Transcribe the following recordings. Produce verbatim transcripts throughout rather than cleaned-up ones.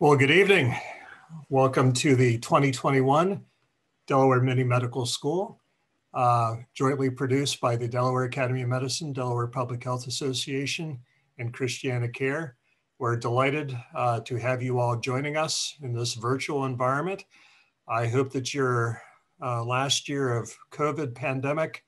Well, good evening. Welcome to the twenty twenty-one Delaware Mini Medical School, uh, jointly produced by the Delaware Academy of Medicine, Delaware Public Health Association, and Christiana Care. We're delighted uh, to have you all joining us in this virtual environment. I hope that your uh, last year of COVID pandemic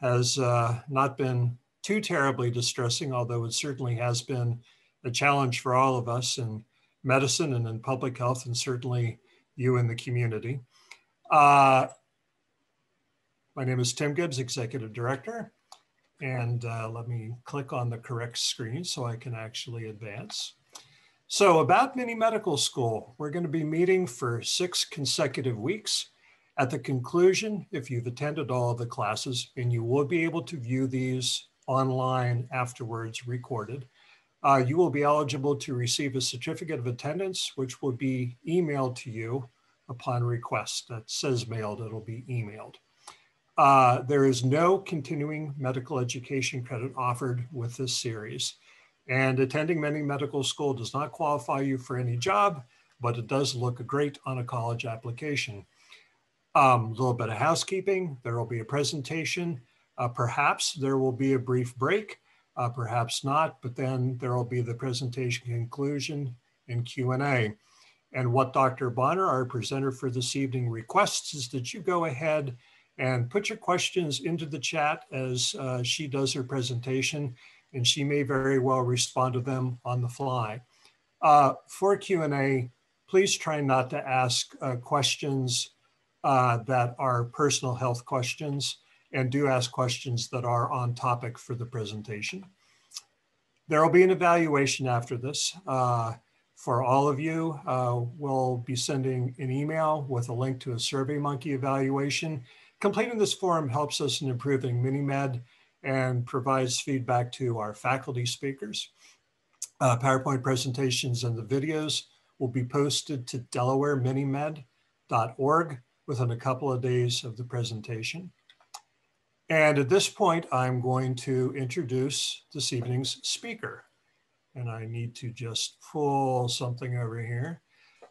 has uh, not been too terribly distressing, although it certainly has been a challenge for all of us in medicine and in public health, and certainly you in the community. Uh, my name is Tim Gibbs, Executive Director, and uh, let me click on the correct screen so I can actually advance. So about Mini Medical School, we're going to be meeting for six consecutive weeks. At the conclusion, if you've attended all of the classes, and you will be able to view these online afterwards recorded, Uh, you will be eligible to receive a certificate of attendance, which will be emailed to you upon request. That says mailed, it'll be emailed. Uh, there is no continuing medical education credit offered with this series. And attending Mini Medical School does not qualify you for any job, but it does look great on a college application. Um, a little bit of housekeeping, there will be a presentation. Uh, perhaps there will be a brief break. Uh, perhaps not, but then there will be the presentation conclusion and Q and A. And what Doctor Bohner, our presenter for this evening, requests is that you go ahead and put your questions into the chat as uh, she does her presentation, and she may very well respond to them on the fly. Uh, for Q and A, please try not to ask uh, questions uh, that are personal health questions, and do ask questions that are on topic for the presentation. There will be an evaluation after this. Uh, for all of you, uh, we'll be sending an email with a link to a SurveyMonkey evaluation. Completing this form helps us in improving MiniMed and provides feedback to our faculty speakers. Uh, PowerPoint presentations and the videos will be posted to Delaware Mini Med dot org within a couple of days of the presentation. And at this point, I'm going to introduce this evening's speaker. And I need to just pull something over here.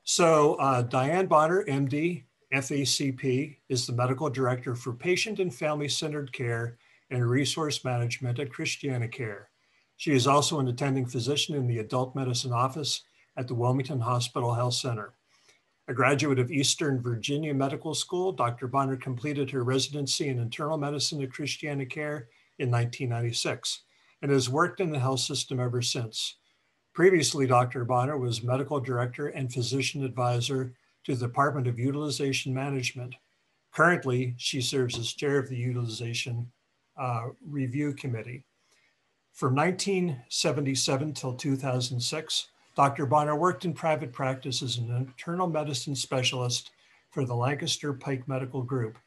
So uh, Diane Bohner, M D, F A C P, is the Medical Director for Patient and Family-Centered Care and Resource Management at Christiana Care. She is also an attending physician in the Adult Medicine Office at the Wilmington Hospital Health Center. A graduate of Eastern Virginia Medical School, Doctor Bohner completed her residency in internal medicine at Christiana Care in nineteen ninety-six and has worked in the health system ever since. Previously, Doctor Bohner was medical director and physician advisor to the Department of Utilization Management. Currently, she serves as chair of the Utilization uh, Review Committee. From nineteen seventy-seven till two thousand six, Doctor Bohner worked in private practice as an internal medicine specialist for the Lancaster Pike Medical Group.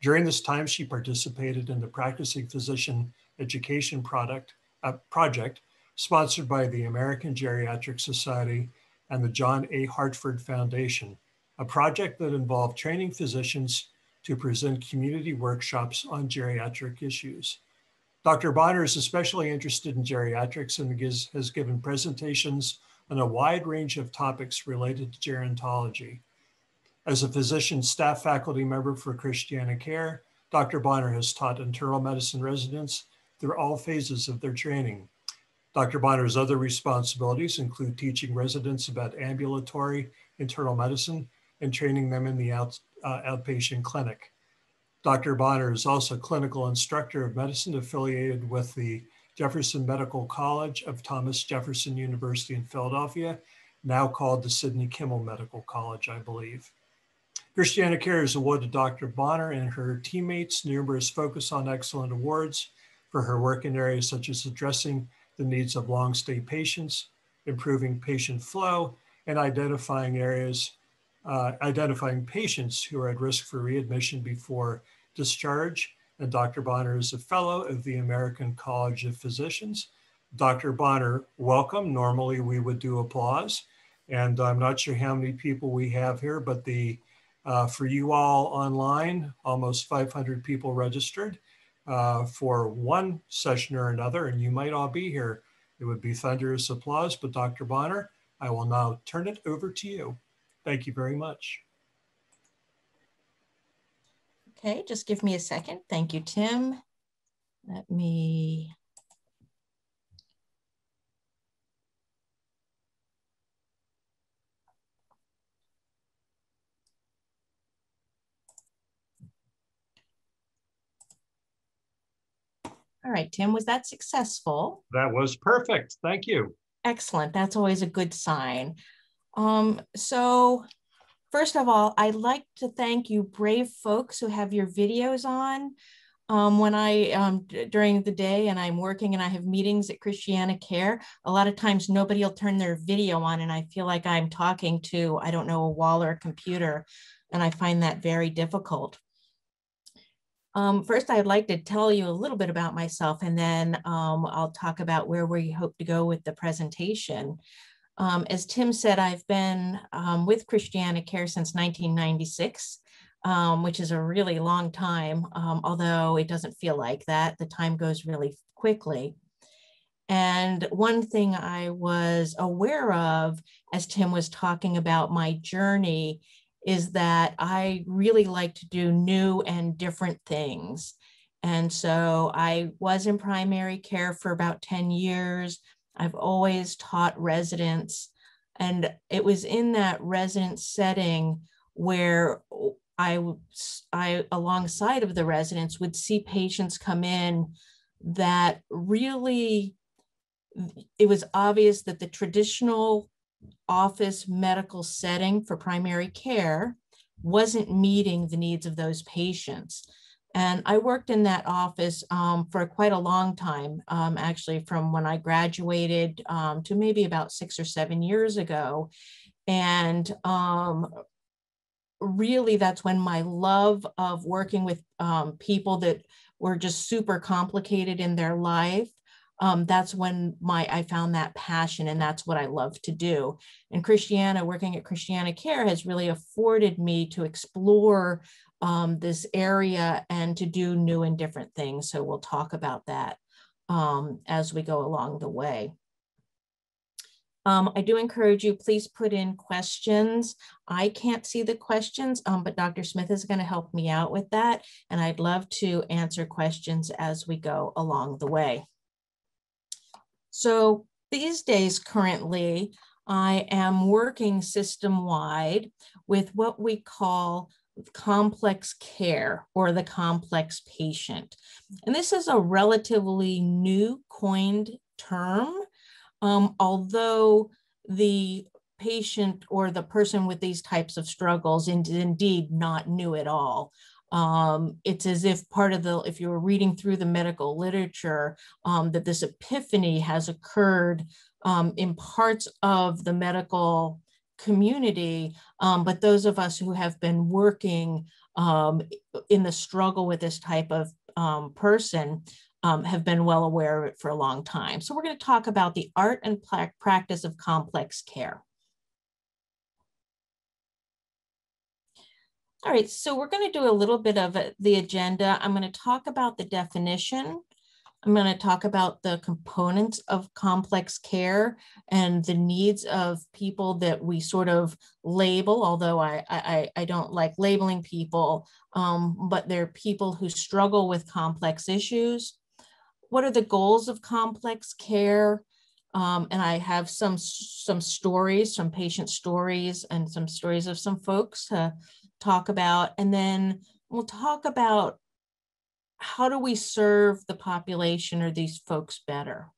During this time, she participated in the Practicing Physician Education product, uh, Project, sponsored by the American Geriatric Society and the John A. Hartford Foundation, a project that involved training physicians to present community workshops on geriatric issues. Doctor Bohner is especially interested in geriatrics and gives, has given presentations on a wide range of topics related to gerontology. As a physician staff faculty member for Christiana Care, Doctor Bohner has taught internal medicine residents through all phases of their training. Doctor Bohner's other responsibilities include teaching residents about ambulatory internal medicine and training them in the out, uh, outpatient clinic. Doctor Bohner is also clinical instructor of medicine affiliated with the Jefferson Medical College of Thomas Jefferson University in Philadelphia, now called the Sydney Kimmel Medical College, I believe. Christiana Care has awarded Doctor Bohner and her teammates numerous Focus on Excellent awards for her work in areas such as addressing the needs of long-stay patients, improving patient flow, and identifying areas, uh, identifying patients who are at risk for readmission before discharge. And Doctor Bohner is a fellow of the American College of Physicians. Doctor Bohner, welcome. Normally we would do applause, and I'm not sure how many people we have here, but the uh, for you all online, almost five hundred people registered uh, for one session or another, and you might all be here. It would be thunderous applause, but Doctor Bohner, I will now turn it over to you. Thank you very much. Okay, just give me a second. Thank you, Tim. Let me... All right, Tim, was that successful? That was perfect. Thank you. Excellent. That's always a good sign. Um, so first of all, I'd like to thank you brave folks who have your videos on. Um, when I, um, during the day and I'm working and I have meetings at Christiana Care, a lot of times nobody will turn their video on and I feel like I'm talking to, I don't know, a wall or a computer. And I find that very difficult. Um, first, I'd like to tell you a little bit about myself, and then um, I'll talk about where we hope to go with the presentation. Um, as Tim said, I've been um, with Christiana Care since nineteen ninety-six, um, which is a really long time, um, although it doesn't feel like that. The time goes really quickly. And one thing I was aware of, as Tim was talking about my journey, is that I really like to do new and different things. And so I was in primary care for about ten years. I've always taught residents. And it was in that resident setting where I, I alongside of the residents, would see patients come in that really, it was obvious that the traditional office medical setting for primary care wasn't meeting the needs of those patients. And I worked in that office um, for quite a long time, um, actually from when I graduated um, to maybe about six or seven years ago. And um, really that's when my love of working with um, people that were just super complicated in their life, Um, that's when my I found that passion, and that's what I love to do. And Christiana, working at Christiana Care, has really afforded me to explore um, this area and to do new and different things. So we'll talk about that um, as we go along the way. Um, I do encourage you, please put in questions. I can't see the questions, um, but Doctor Smith is going to help me out with that. And I'd love to answer questions as we go along the way. So these days currently, I am working system-wide with what we call complex care or the complex patient. And this is a relatively new coined term, um, although the patient or the person with these types of struggles is indeed not new at all. Um, it's as if part of the, if you were reading through the medical literature, um, that this epiphany has occurred um, in parts of the medical community, um, but those of us who have been working um, in the struggle with this type of um, person um, have been well aware of it for a long time. So we're going to talk about the art and practice of complex care. All right, so we're going to do a little bit of the agenda. I'm going to talk about the definition. I'm going to talk about the components of complex care and the needs of people that we sort of label, although I, I, I don't like labeling people, um, but they're people who struggle with complex issues. What are the goals of complex care? Um, and I have some, some stories, some patient stories and some stories of some folks to talk about. And then we'll talk about how do we serve the population or these folks better.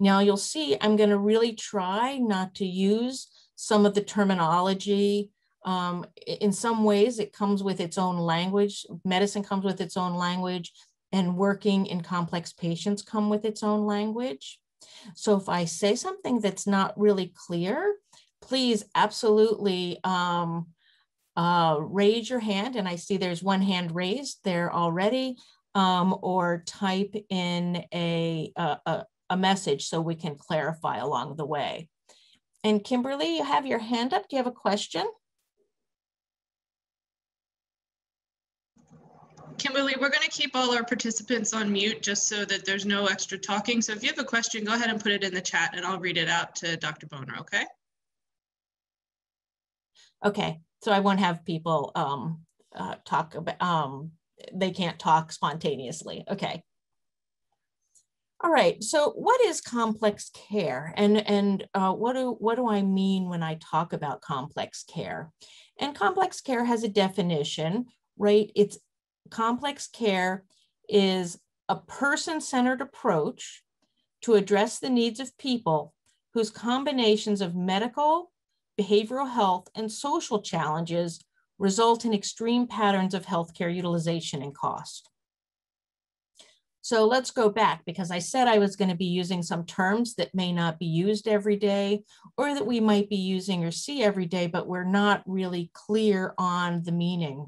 Now you'll see I'm going to really try not to use some of the terminology. Um, in some ways it comes with its own language. Medicine comes with its own language, and working in complex patients come with its own language. So if I say something that's not really clear, please absolutely um, uh, raise your hand. And I see there's one hand raised there already, um, or type in a, a, a message so we can clarify along the way. And Kimberly, you have your hand up. Do you have a question? Kimberly, we're going to keep all our participants on mute just so that there's no extra talking. So if you have a question, go ahead and put it in the chat and I'll read it out to Doctor Bohner, okay? okay, so I won't have people um, uh, talk about, um, they can't talk spontaneously, okay. All right, so what is complex care? And, and uh, what, do, what do I mean when I talk about complex care? And complex care has a definition, right? It's complex care is a person-centered approach to address the needs of people whose combinations of medical, behavioral health, and social challenges result in extreme patterns of healthcare utilization and cost. So let's go back, because I said I was going to be using some terms that may not be used every day, or that we might be using or see every day, but we're not really clear on the meaning.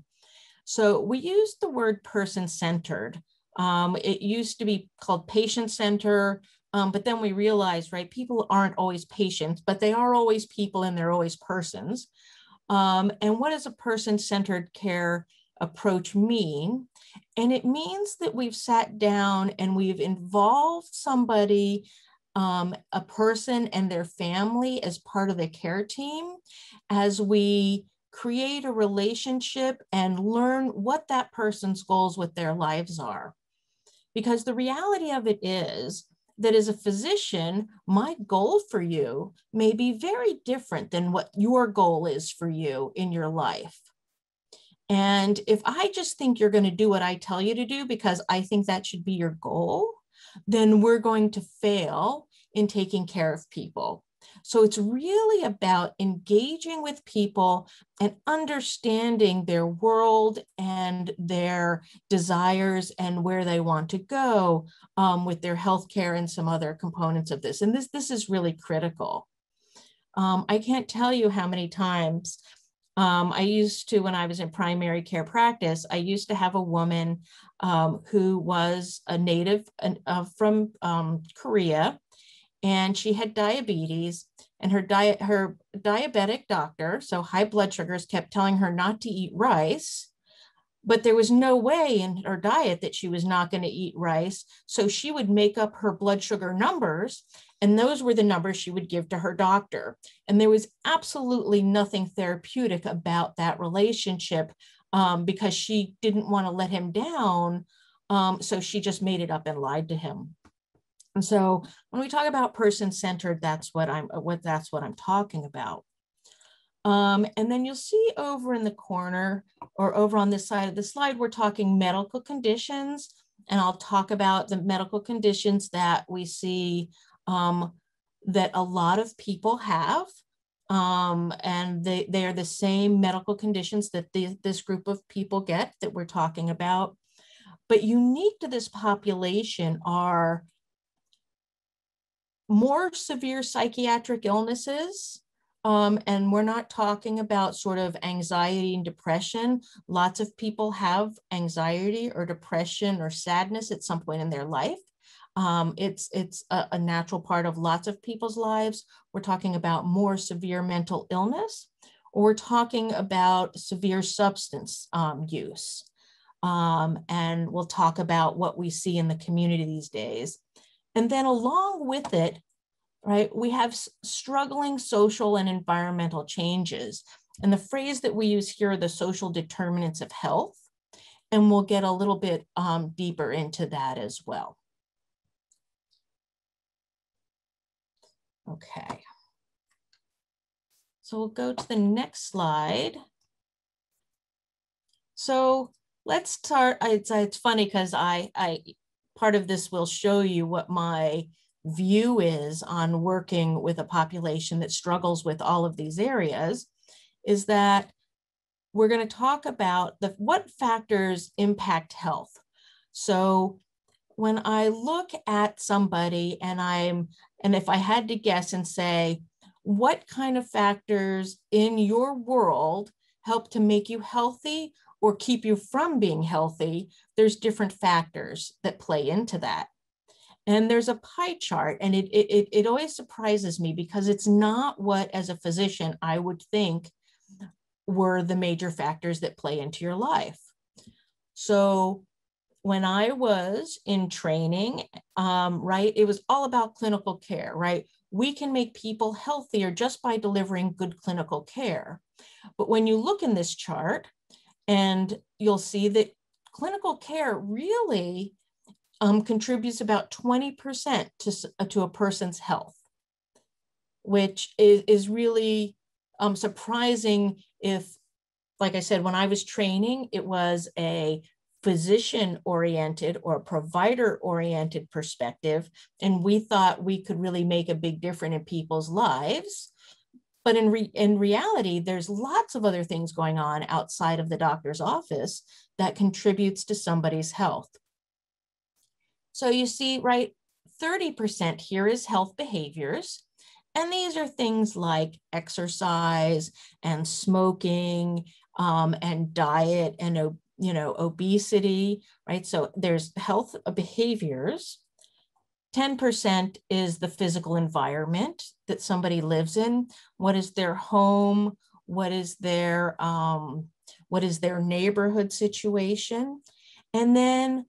So we used the word person-centered. Um, it used to be called patient-centered, um, but then we realized, right, people aren't always patients, but they are always people and they're always persons. Um, and what is a person-centered care approach mean? And it means that we've sat down and we've involved somebody, um, a person and their family as part of the care team, as we create a relationship and learn what that person's goals with their lives are. Because the reality of it is that as a physician, my goal for you may be very different than what your goal is for you in your life. And if I just think you're going to do what I tell you to do because I think that should be your goal, then we're going to fail in taking care of people. So it's really about engaging with people and understanding their world and their desires and where they want to go um, with their healthcare and some other components of this. And this, this is really critical. Um, I can't tell you how many times Um, I used to, when I was in primary care practice, I used to have a woman um, who was a native uh, from um, Korea, and she had diabetes, and her, di her diabetic doctor, so high blood sugars, kept telling her not to eat rice, but there was no way in her diet that she was not going to eat rice. So she would make up her blood sugar numbers, and those were the numbers she would give to her doctor. And there was absolutely nothing therapeutic about that relationship um, because she didn't want to let him down. Um, so she just made it up and lied to him. And so when we talk about person-centered, that's what I'm, what, that's what I'm talking about. Um, and then you'll see over in the corner or over on this side of the slide, we're talking medical conditions. And I'll talk about the medical conditions that we see Um, that a lot of people have, um, and they, they are the same medical conditions that the, this group of people get that we're talking about. But unique to this population are more severe psychiatric illnesses, um, and we're not talking about sort of anxiety and depression. Lots of people have anxiety or depression or sadness at some point in their life. Um, it's it's a, a natural part of lots of people's lives. We're talking about more severe mental illness, or we're talking about severe substance um, use. Um, and we'll talk about what we see in the community these days. And then along with it, right, we have struggling social and environmental changes. And the phrase that we use here are the social determinants of health. And we'll get a little bit um, deeper into that as well. Okay, so we'll go to the next slide. So let's start, it's, it's funny because I, I, part of this will show you what my view is on working with a population that struggles with all of these areas, is that we're going to talk about the, what factors impact health. So when I look at somebody and I'm, and if I had to guess and say, what kind of factors in your world help to make you healthy or keep you from being healthy, there's different factors that play into that. And there's a pie chart, and it, it, it always surprises me because it's not what, as a physician, I would think were the major factors that play into your life. So when I was in training, um, right, it was all about clinical care, right? We can make people healthier just by delivering good clinical care. But when you look in this chart, and you'll see that clinical care really um, contributes about twenty percent to, uh, to a person's health, which is, is really um, surprising if, like I said, when I was training, it was a physician-oriented or provider-oriented perspective, and we thought we could really make a big difference in people's lives. But in, re in reality, there's lots of other things going on outside of the doctor's office that contributes to somebody's health. So you see, right, thirty percent here is health behaviors. And these are things like exercise and smoking um, and diet and, you know, obesity, right? So there's health behaviors. ten percent is the physical environment that somebody lives in. What is their home? What is their, um, what is their neighborhood situation? And then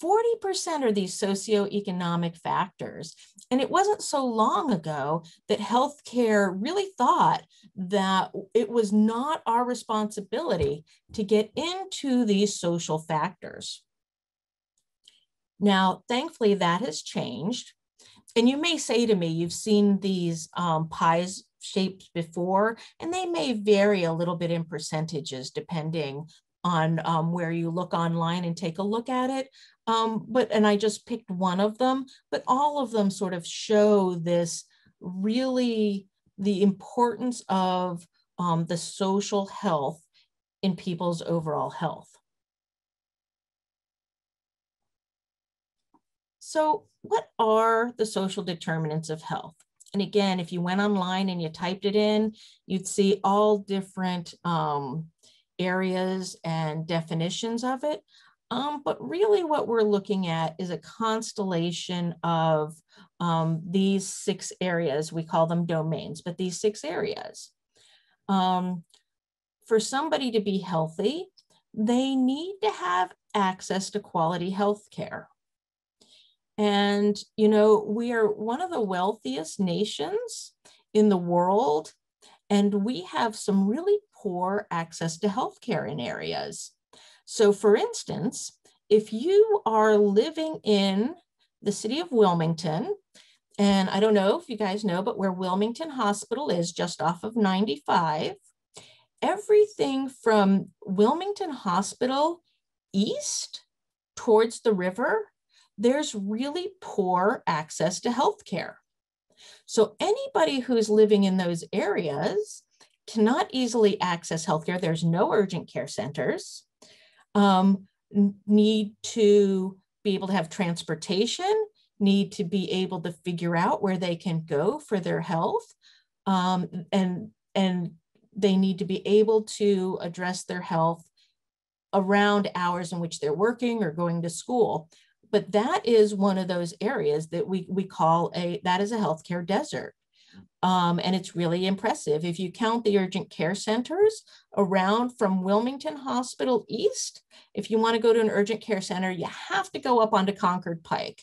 forty percent are these socioeconomic factors. And it wasn't so long ago that healthcare really thought that it was not our responsibility to get into these social factors. Now, thankfully, that has changed. And you may say to me, you've seen these um, pies shapes before, and they may vary a little bit in percentages depending on um, where you look online and take a look at it. Um, but, and I just picked one of them, but all of them sort of show this really the importance of um, the social health in people's overall health. So what are the social determinants of health? And again, if you went online and you typed it in, you'd see all different um, areas and definitions of it. Um, but really what we're looking at is a constellation of um, these six areas. We call them domains, but these six areas. Um, for somebody to be healthy, they need to have access to quality health care. And, you know, we are one of the wealthiest nations in the world, and we have some really poor access to healthcare in areas. So for instance, if you are living in the city of Wilmington, and I don't know if you guys know, but where Wilmington Hospital is just off of ninety-five, everything from Wilmington Hospital east towards the river, there's really poor access to healthcare. So anybody who's living in those areas cannot easily access healthcare. There's no urgent care centers, um, need to be able to have transportation, need to be able to figure out where they can go for their health, um, and, and they need to be able to address their health around hours in which they're working or going to school. But that is one of those areas that we, we call a, that is a healthcare desert. Um, and it's really impressive. If you count the urgent care centers around from Wilmington Hospital east, if you want to go to an urgent care center, you have to go up onto Concord Pike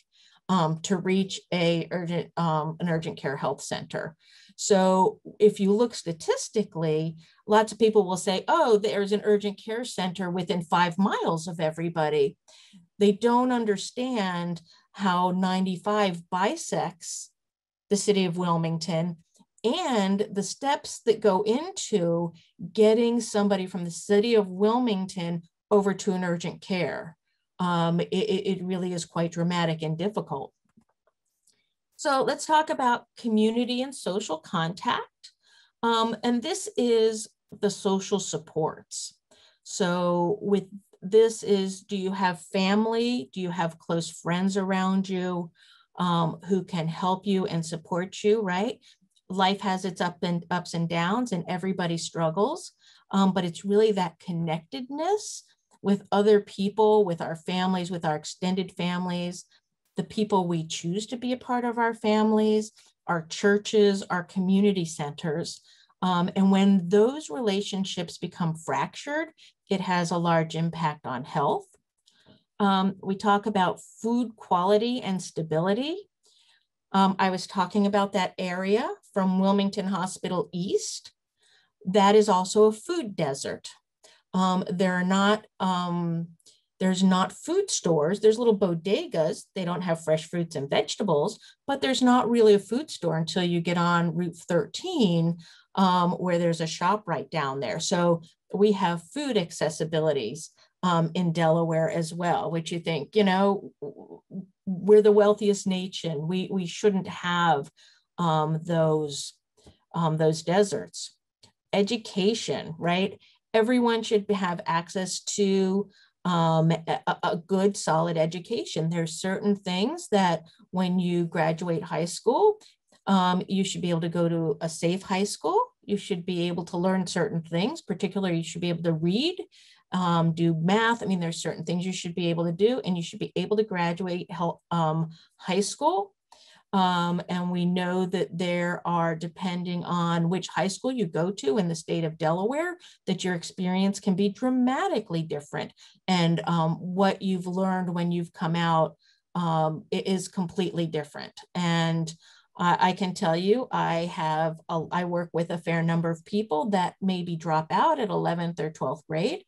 um, to reach a urgent, um, an urgent care health center. So if you look statistically, lots of people will say, oh, there's an urgent care center within five miles of everybody. They don't understand how ninety-five bisects the city of Wilmington and the steps that go into getting somebody from the city of Wilmington over to an urgent care. Um, it, it really is quite dramatic and difficult. So let's talk about community and social contact. Um, and this is the social supports. So with this is, do you have family? Do you have close friends around you um, who can help you and support you, right? Life has its up and ups and downs and everybody struggles, um, but it's really that connectedness with other people, with our families, with our extended families, the people we choose to be a part of our families, our churches, our community centers. Um, and when those relationships become fractured, it has a large impact on health. Um, we talk about food quality and stability. Um, I was talking about that area from Wilmington Hospital East. That is also a food desert. Um, there are not, um, there's not food stores. There's little bodegas. They don't have fresh fruits and vegetables, but there's not really a food store until you get on Route thirteen, um, where there's a shop right down there. So we have food accessibilities um, in Delaware as well, which you think, you know, we're the wealthiest nation. We, we shouldn't have um, those, um, those deserts. Education, right? Everyone should have access to um, a, a good, solid education. There's certain things that when you graduate high school, um, you should be able to go to a safe high school. You should be able to learn certain things, particularly you should be able to read, um, do math. I mean, there's certain things you should be able to do, and you should be able to graduate help, um, high school. Um, and we know that there are, depending on which high school you go to in the state of Delaware, that your experience can be dramatically different. And um, what you've learned when you've come out um, it is completely different. And uh, I can tell you, I have, a, I work with a fair number of people that maybe drop out at eleventh or twelfth grade,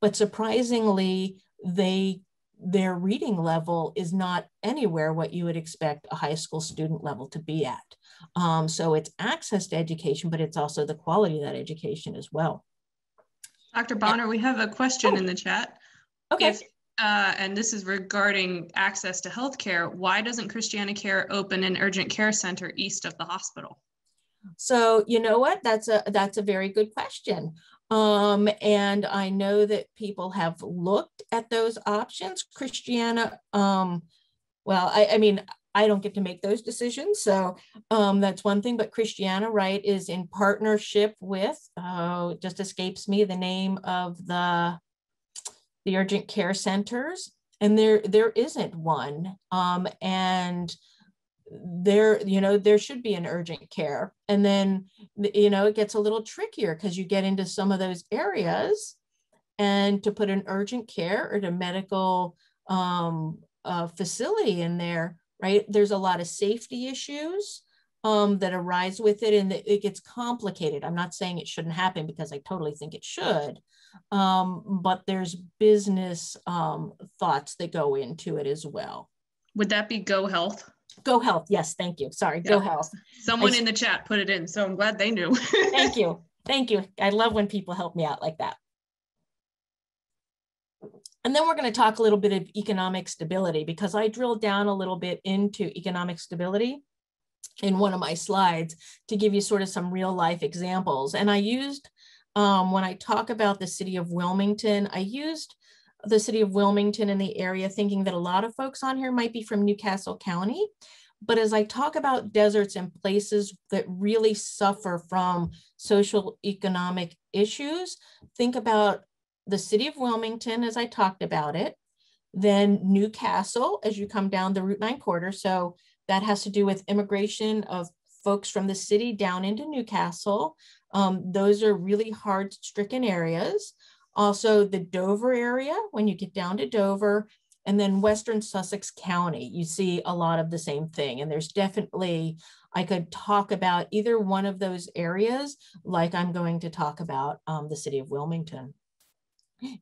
but surprisingly, they their reading level is not anywhere what you would expect a high school student level to be at. Um, so it's access to education, but it's also the quality of that education as well. Doctor Bohner, and we have a question oh. in the chat. Okay. If, uh, and this is regarding access to healthcare. Why doesn't Christiana Care open an urgent care center east of the hospital? So you know what? That's a that's a very good question. Um, and I know that people have looked at those options. Christiana, um, well, I, I mean, I don't get to make those decisions. So um, that's one thing, but Christiana, right, is in partnership with, oh, it just escapes me, the name of the, the urgent care centers. And there, there isn't one. Um, and there, you know, there should be an urgent care. And then, you know, it gets a little trickier because you get into some of those areas, and to put an urgent care or a medical um, uh, facility in there, right? There's a lot of safety issues um, that arise with it, and it gets complicated. I'm not saying it shouldn't happen, because I totally think it should, um, but there's business um, thoughts that go into it as well. Would that be Go Health? Go Health. Yes. Thank you. Sorry. Yeah. Go Health. Someone I, in the chat put it in, so I'm glad they knew. Thank you. Thank you. I love when people help me out like that. And then we're going to talk a little bit of economic stability, because I drilled down a little bit into economic stability in one of my slides to give you sort of some real life examples. And I used, um, when I talk about the city of Wilmington, I used the city of Wilmington in the area, thinking that a lot of folks on here might be from Newcastle County. But as I talk about deserts and places that really suffer from social economic issues, think about the city of Wilmington as I talked about it, then Newcastle as you come down the Route nine corridor. So that has to do with immigration of folks from the city down into Newcastle. Um, those are really hard stricken areas. Also the Dover area, when you get down to Dover, and then Western Sussex County, you see a lot of the same thing. And there's definitely, I could talk about either one of those areas, like I'm going to talk about um, the city of Wilmington.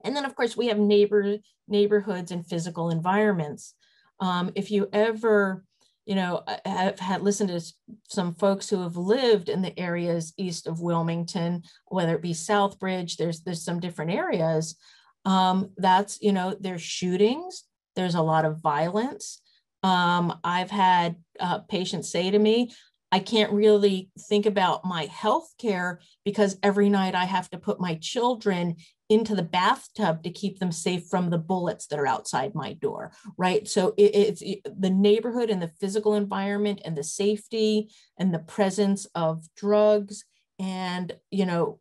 And then of course we have neighbor, neighborhoods and physical environments. Um, if you ever, you know, I've had listened to some folks who have lived in the areas east of Wilmington, whether it be Southbridge, there's, there's some different areas. Um, that's, you know, there's shootings, there's a lot of violence. Um, I've had uh, patients say to me, I can't really think about my health care because every night I have to put my children into the bathtub to keep them safe from the bullets that are outside my door, right? So it, it's it, the neighborhood and the physical environment and the safety and the presence of drugs and, you know,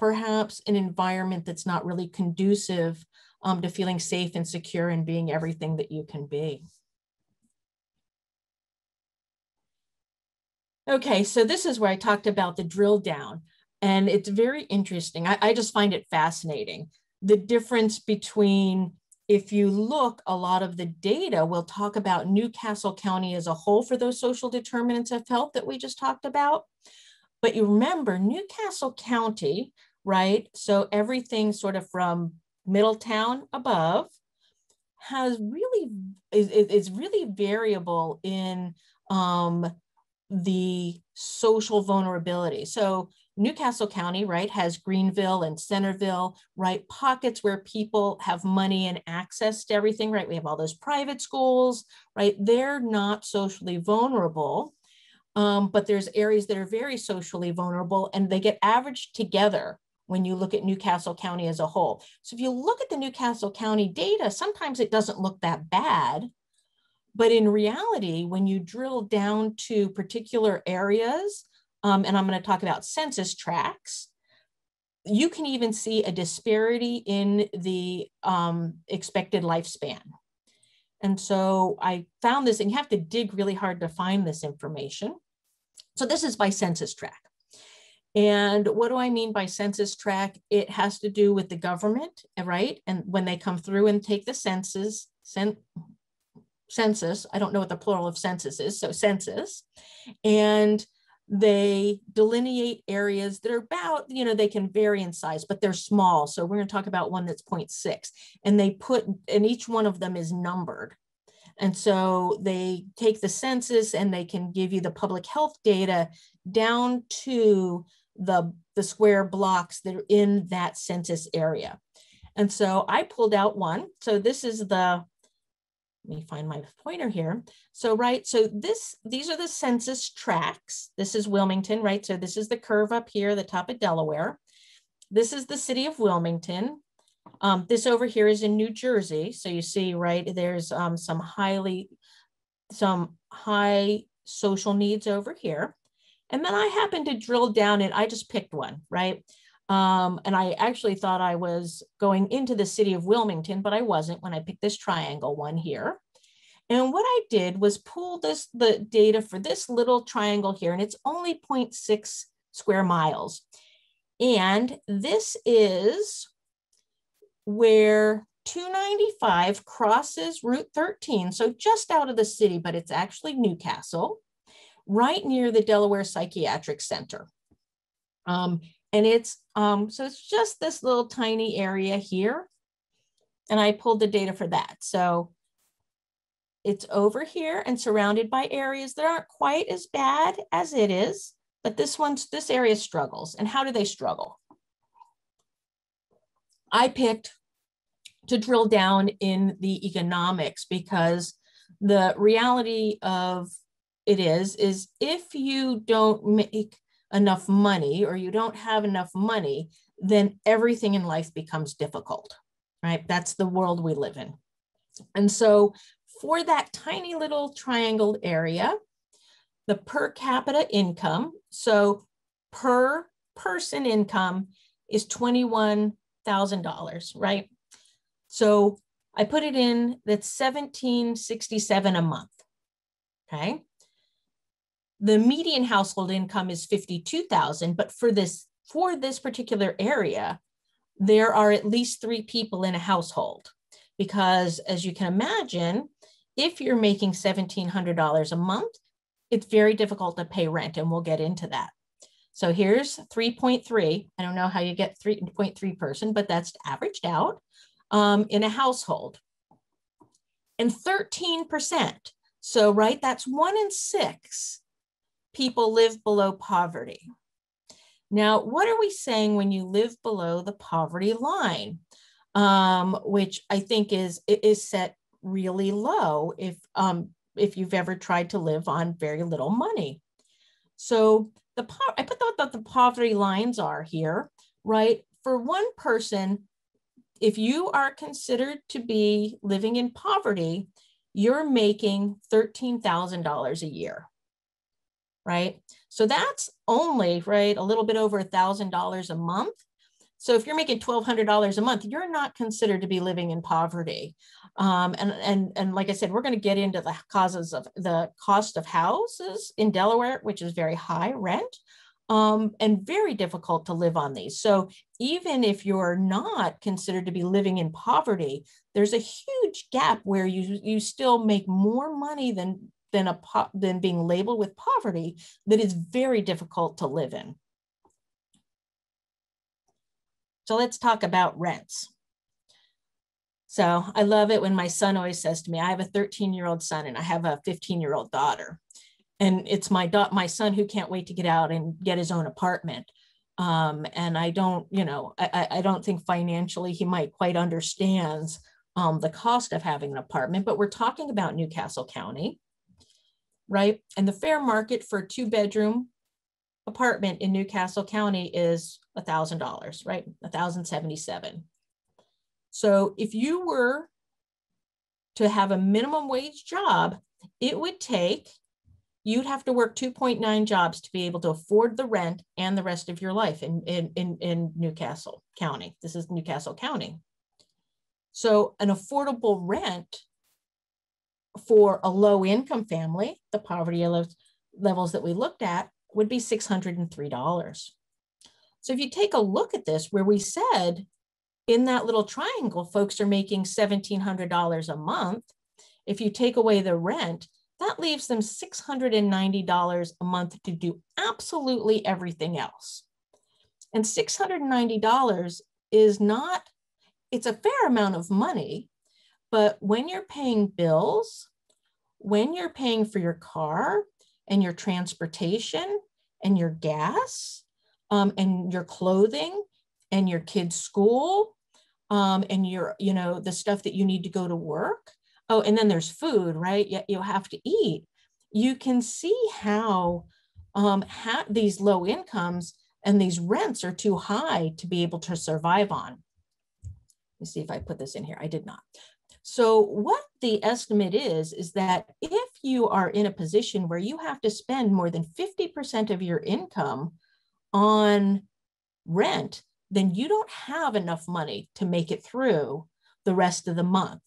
perhaps an environment that's not really conducive um, to feeling safe and secure and being everything that you can be. Okay, so this is where I talked about the drill down. And it's very interesting. I, I just find it fascinating, the difference between if you look, a lot of the data will talk about Newcastle County as a whole for those social determinants of health that we just talked about. But you remember Newcastle County, right? So everything sort of from Middletown above has really, is, is really variable in um, the social vulnerability. So Newcastle County, right, has Greenville and Centerville, right, pockets where people have money and access to everything, right? We have all those private schools, right? They're not socially vulnerable, um, but there's areas that are very socially vulnerable, and they get averaged together when you look at Newcastle County as a whole. So if you look at the Newcastle County data, sometimes it doesn't look that bad, but in reality, when you drill down to particular areas, Um, and I'm going to talk about census tracts, you can even see a disparity in the um, expected lifespan. And so I found this, and you have to dig really hard to find this information. So this is by census tract. And what do I mean by census tract? It has to do with the government, right? And when they come through and take the census, cen census, I don't know what the plural of census is, so census, and they delineate areas that are about, you know, they can vary in size, but they're small. So we're going to talk about one that's zero point six, and they put, and each one of them is numbered. And so they take the census and they can give you the public health data down to the, the square blocks that are in that census area. And so I pulled out one. So this is the, let me find my pointer here. So, right, so this, these are the census tracts. This is Wilmington, right? So this is the curve up here, the top of Delaware. This is the city of Wilmington. Um, this over here is in New Jersey. So you see, right, there's um, some highly, some high social needs over here. And then I happened to drill down and I just picked one, right? Um, and I actually thought I was going into the city of Wilmington, but I wasn't when I picked this triangle one here. And what I did was pull this, the data for this little triangle here, and it's only zero point six square miles. And this is where two ninety-five crosses Route thirteen. So just out of the city, but it's actually Newcastle, right near the Delaware Psychiatric Center. Um, And it's, um, so it's just this little tiny area here. And I pulled the data for that. So it's over here and surrounded by areas that aren't quite as bad as it is, but this one's, this area struggles. And how do they struggle? I picked to drill down in the economics, because the reality of it is, is if you don't make enough money, or you don't have enough money, then everything in life becomes difficult, right? That's the world we live in. And so for that tiny little triangled area, the per capita income, so per person income is twenty-one thousand dollars, right? So I put it in, that's seventeen sixty-seven a month, okay? The median household income is fifty-two thousand dollars, but for this, for this particular area, there are at least three people in a household, because as you can imagine, if you're making seventeen hundred dollars a month, it's very difficult to pay rent, and we'll get into that. So here's three point three. I don't know how you get three point three person, but that's averaged out um, in a household. And thirteen percent, so right, that's one in six people live below poverty. Now, what are we saying when you live below the poverty line, um, which I think is, is set really low if, um, if you've ever tried to live on very little money. So the I put out that the poverty lines are here, right? For one person, if you are considered to be living in poverty, you're making thirteen thousand dollars a year. Right? So that's only, right, a little bit over one thousand dollars a month. So if you're making twelve hundred dollars a month, you're not considered to be living in poverty. Um, and, and, and like I said, we're going to get into the causes of the cost of houses in Delaware, which is very high rent. um, and very difficult to live on these. So even if you're not considered to be living in poverty, there's a huge gap where you, you still make more money than, than, a po- than being labeled with poverty that is very difficult to live in. So let's talk about rents. So I love it when my son always says to me, I have a thirteen-year-old son and I have a fifteen-year-old daughter. And it's my da- my son who can't wait to get out and get his own apartment. Um, and I don't, you know, I, I don't think financially he might quite understands um, the cost of having an apartment, but we're talking about Newcastle County, right? And the fair market for a two-bedroom apartment in Newcastle County is one thousand dollars, right? one thousand seventy-seven dollars. So if you were to have a minimum wage job, it would take, you'd have to work two point nine jobs to be able to afford the rent and the rest of your life in, in, in, in Newcastle County. This is Newcastle County. So an affordable rent for a low income family, the poverty levels that we looked at, would be six hundred three dollars. So if you take a look at this, where we said in that little triangle, folks are making one thousand seven hundred dollars a month. If you take away the rent, that leaves them six hundred ninety dollars a month to do absolutely everything else. And six hundred ninety dollars is not, it's a fair amount of money, but when you're paying bills, when you're paying for your car and your transportation and your gas um, and your clothing and your kids' school um, and your, you know, the stuff that you need to go to work. Oh, and then there's food, right? Yet you'll have to eat. You can see how, um, how these low incomes and these rents are too high to be able to survive on. Let me see if I put this in here. I did not. So what the estimate is, is that if you are in a position where you have to spend more than fifty percent of your income on rent, then you don't have enough money to make it through the rest of the month.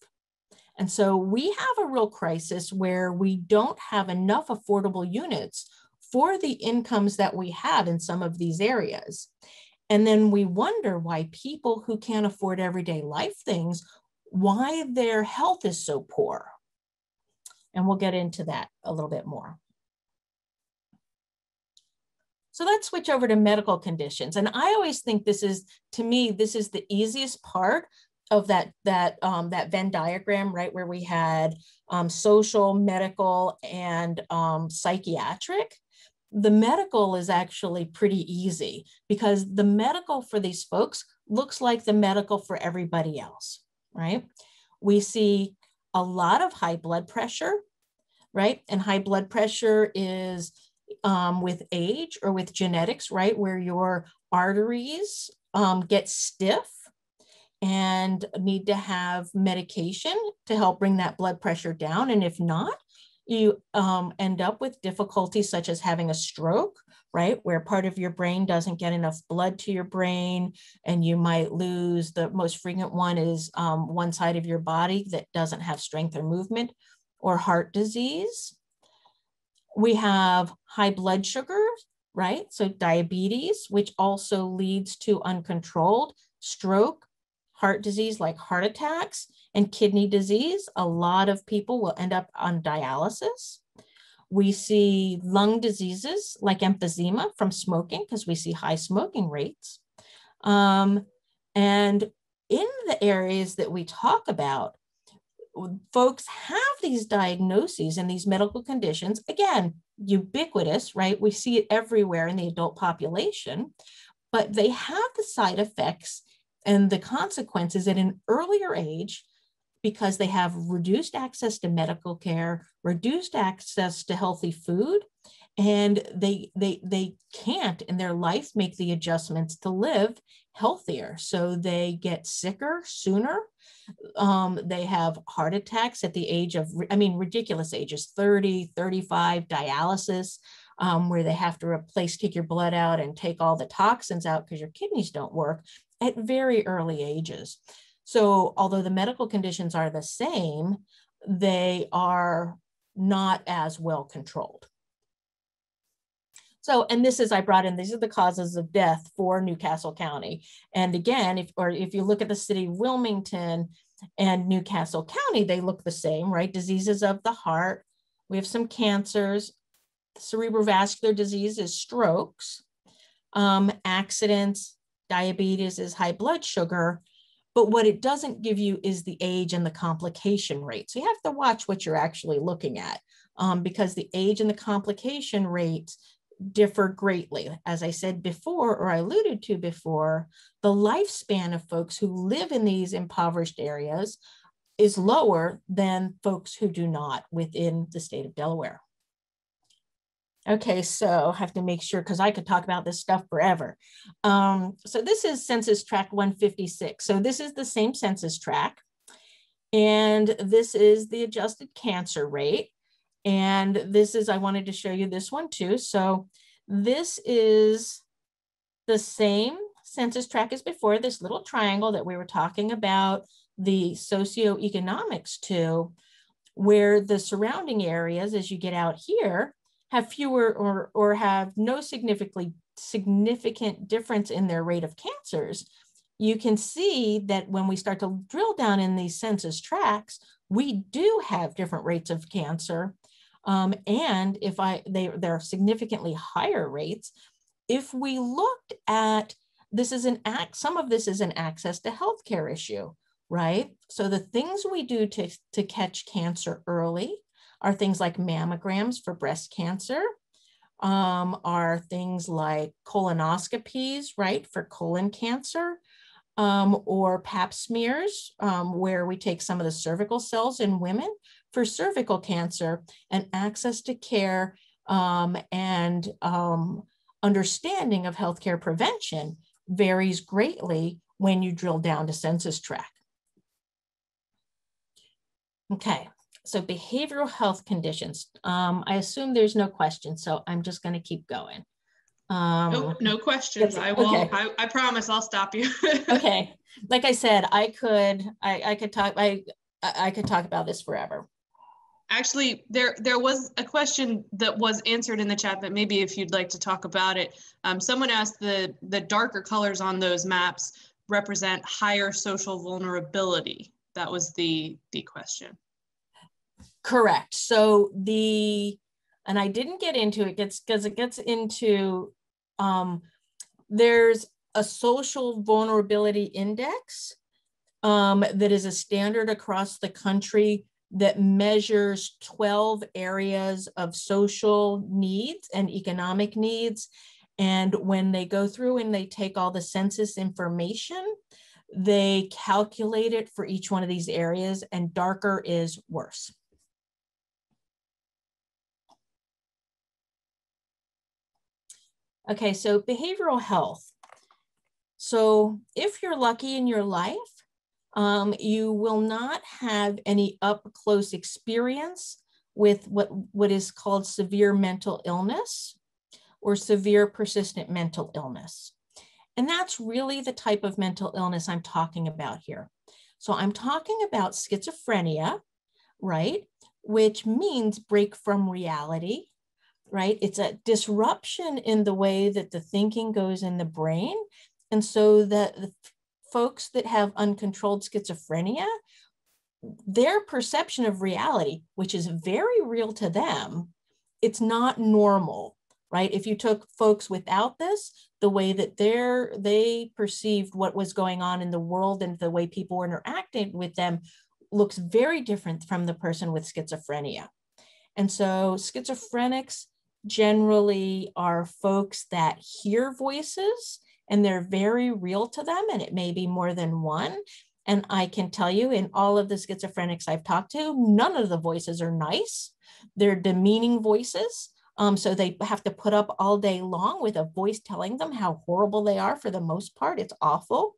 And so we have a real crisis where we don't have enough affordable units for the incomes that we have in some of these areas. And then we wonder why people who can't afford everyday life things, why their health is so poor. And we'll get into that a little bit more. So let's switch over to medical conditions. And I always think this is, to me, this is the easiest part of that, that, um, that Venn diagram, right? Where we had um, social, medical, and um, psychiatric. The medical is actually pretty easy because the medical for these folks looks like the medical for everybody else, right? We see a lot of high blood pressure, right? And high blood pressure is Um, with age or with genetics, right? Where your arteries um, get stiff and need to have medication to help bring that blood pressure down. And if not, you um, end up with difficulties such as having a stroke, right? Where part of your brain doesn't get enough blood to your brain and you might lose, the most frequent one is um, one side of your body that doesn't have strength or movement, or heart disease. We have high blood sugar, right? So diabetes, which also leads to uncontrolled stroke, heart disease like heart attacks, and kidney disease. A lot of people will end up on dialysis. We see lung diseases like emphysema from smoking because we see high smoking rates. Um, and in the areas that we talk about, folks have these diagnoses and these medical conditions, again, ubiquitous, right? We see it everywhere in the adult population, but they have the side effects and the consequences at an earlier age because they have reduced access to medical care, reduced access to healthy food, and they, they, they can't in their life make the adjustments to live healthier. So they get sicker sooner. Um, they have heart attacks at the age of, I mean, ridiculous ages, thirty, thirty-five, dialysis, um, where they have to replace, take your blood out and take all the toxins out because your kidneys don't work at very early ages. So although the medical conditions are the same, they are not as well controlled. So, and this is, I brought in, these are the causes of death for Newcastle County. And again, if, or if you look at the city of Wilmington and Newcastle County, they look the same, right? Diseases of the heart. We have some cancers. Cerebrovascular disease is strokes. Um, accidents, diabetes is high blood sugar. But what it doesn't give you is the age and the complication rate. So you have to watch what you're actually looking at, um, because the age and the complication rates differ greatly. As I said before, or I alluded to before, the lifespan of folks who live in these impoverished areas is lower than folks who do not within the state of Delaware. Okay, so I have to make sure, because I could talk about this stuff forever. Um, so this is Census Tract one fifty-six. So this is the same census tract. And this is the adjusted cancer rate. And this is, I wanted to show you this one too. So this is the same census tract as before, this little triangle that we were talking about, the socioeconomics to, where the surrounding areas, as you get out here, have fewer or, or have no significantly significant difference in their rate of cancers. You can see that when we start to drill down in these census tracts, we do have different rates of cancer. Um, and if I, they, there are significantly higher rates. If we looked at, this is an act, some of this is an access to healthcare issue, right? So the things we do to, to catch cancer early are things like mammograms for breast cancer, um, are things like colonoscopies, right, for colon cancer, um, or pap smears, um, where we take some of the cervical cells in women for cervical cancer, and access to care, um, and um, understanding of healthcare prevention varies greatly when you drill down to census tract. Okay. So behavioral health conditions. Um, I assume there's no question, so I'm just going to keep going. Um, nope, no questions. I will. Okay. I, I promise. I'll stop you. Okay. Like I said, I could. I, I could talk. I I could talk about this forever. Actually, there there was a question that was answered in the chat, but maybe if you'd like to talk about it, um, someone asked the the darker colors on those maps represent higher social vulnerability. That was the the question. Correct. So the, and I didn't get into it gets because it gets into, um, there's a social vulnerability index um, that is a standard across the country that measures twelve areas of social needs and economic needs. And when they go through and they take all the census information, they calculate it for each one of these areas, and darker is worse. Okay, so behavioral health. So if you're lucky in your life, um, you will not have any up-close experience with what, what is called severe mental illness or severe persistent mental illness. And that's really the type of mental illness I'm talking about here. So I'm talking about schizophrenia, right? Which means break from reality. Right? It's a disruption in the way that the thinking goes in the brain. And so that the folks that have uncontrolled schizophrenia, their perception of reality, which is very real to them, it's not normal, right? If you took folks without this, the way that they're, they perceived what was going on in the world and the way people interacted with them looks very different from the person with schizophrenia. And so schizophrenics generally are folks that hear voices, and they're very real to them, and it may be more than one. And I can tell you, in all of the schizophrenics I've talked to, none of the voices are nice. They're demeaning voices. Um, so they have to put up all day long with a voice telling them how horrible they are. For the most part, it's awful.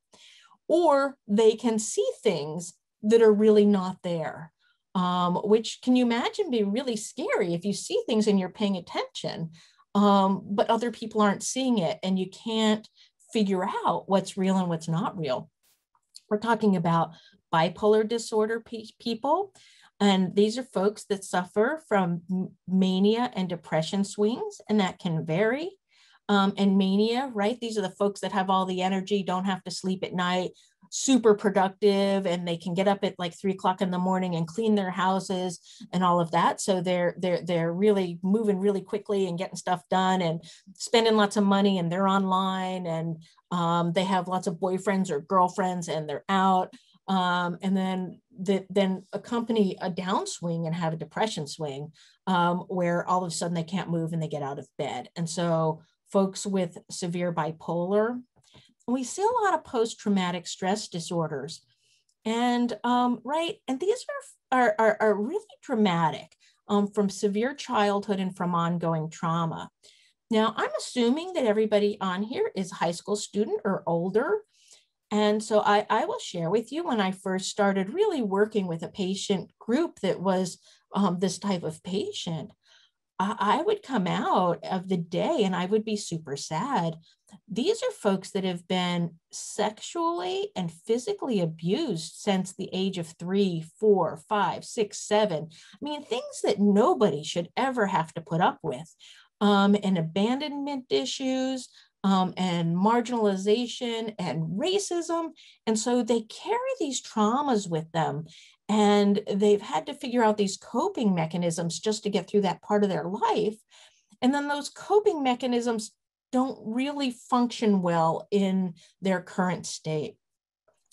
Or they can see things that are really not there. Um, which, can you imagine, be really scary if you see things and you're paying attention, um, but other people aren't seeing it, and you can't figure out what's real and what's not real. We're talking about bipolar disorder pe people, And these are folks that suffer from mania and depression swings, and that can vary. Um, and mania, right? These are the folks that have all the energy, don't have to sleep at night, super productive, and they can get up at like three o'clock in the morning and clean their houses and all of that. So they're they're they're really moving really quickly and getting stuff done and spending lots of money, and they're online, and um, they have lots of boyfriends or girlfriends, and they're out. Um, and then the, then accompany a downswing and have a depression swing, um, where all of a sudden they can't move and they get out of bed. And so folks with severe bipolar. We see a lot of post-traumatic stress disorders. And, um, right, and these are, are, are really dramatic, um, from severe childhood and from ongoing trauma. Now, I'm assuming that everybody on here is a high school student or older. And so I, I will share with you, when I first started really working with a patient group that was um, this type of patient, I would come out of the day and I would be super sad. These are folks that have been sexually and physically abused since the age of three, four, five, six, seven. I mean, things that nobody should ever have to put up with, um, and abandonment issues, um, and marginalization and racism. And so they carry these traumas with them. And they've had to figure out these coping mechanisms just to get through that part of their life. And then those coping mechanisms don't really function well in their current state.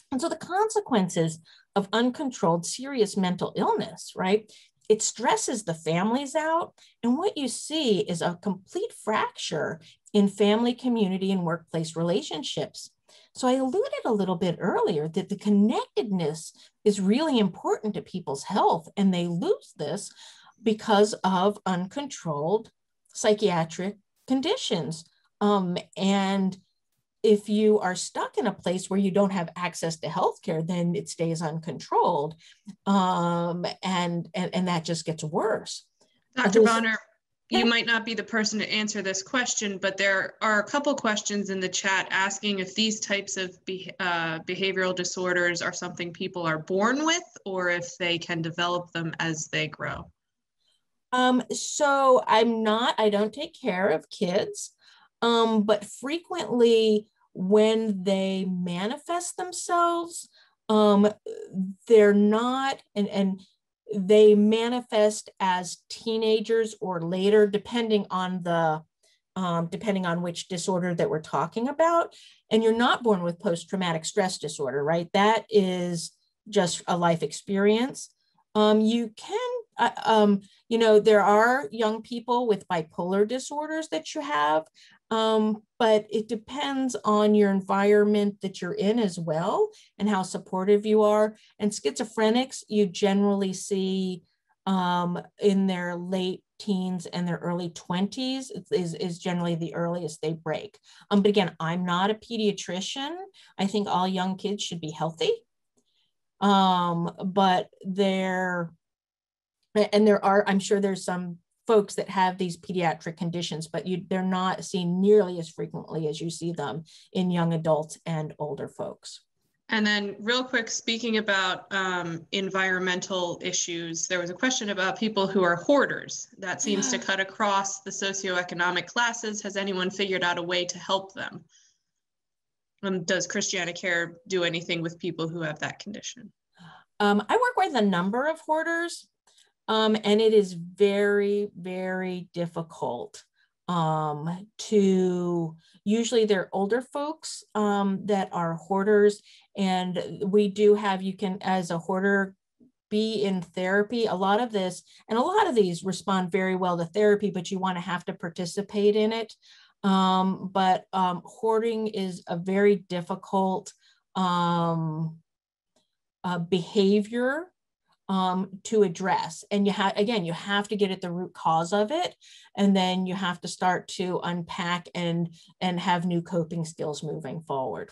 And so the consequences of uncontrolled serious mental illness, right? It stresses the families out. And what you see is a complete fracture in family, community, and workplace relationships. So I alluded a little bit earlier that the connectedness is really important to people's health, and they lose this because of uncontrolled psychiatric conditions. Um, and if you are stuck in a place where you don't have access to healthcare, then it stays uncontrolled, um, and, and, and that just gets worse. Doctor Bohner, you might not be the person to answer this question, but there are a couple questions in the chat asking if these types of be, uh, behavioral disorders are something people are born with, or if they can develop them as they grow. Um, so I'm not, I don't take care of kids, um, but frequently when they manifest themselves, um, they're not, and, and they manifest as teenagers or later, depending on the, um, depending on which disorder that we're talking about. And you're not born with post-traumatic stress disorder, right? That is just a life experience. Um, you can, uh, um, you know, there are young people with bipolar disorders that you have, um, but it depends on your environment that you're in as well, and how supportive you are. And schizophrenics, you generally see um, in their late teens and their early twenties is, is generally the earliest they break. Um, but again, I'm not a pediatrician. I think all young kids should be healthy. Um, but there, and there are, I'm sure there's some folks that have these pediatric conditions, but you, they're not seen nearly as frequently as you see them in young adults and older folks. And then real quick, speaking about um, environmental issues, there was a question about people who are hoarders. That seems to cut across the socioeconomic classes. Has anyone figured out a way to help them? Um, does Christiana Care do anything with people who have that condition? Um, I work with a number of hoarders, um, and it is very, very difficult um, to, usually they're older folks um, that are hoarders, and we do have, you can, as a hoarder, be in therapy. A lot of this, and a lot of these respond very well to therapy, but you want to have to participate in it. Um, but um, hoarding is a very difficult um, uh, behavior um, to address. And you have, again, you have to get at the root cause of it. And then you have to start to unpack and, and have new coping skills moving forward.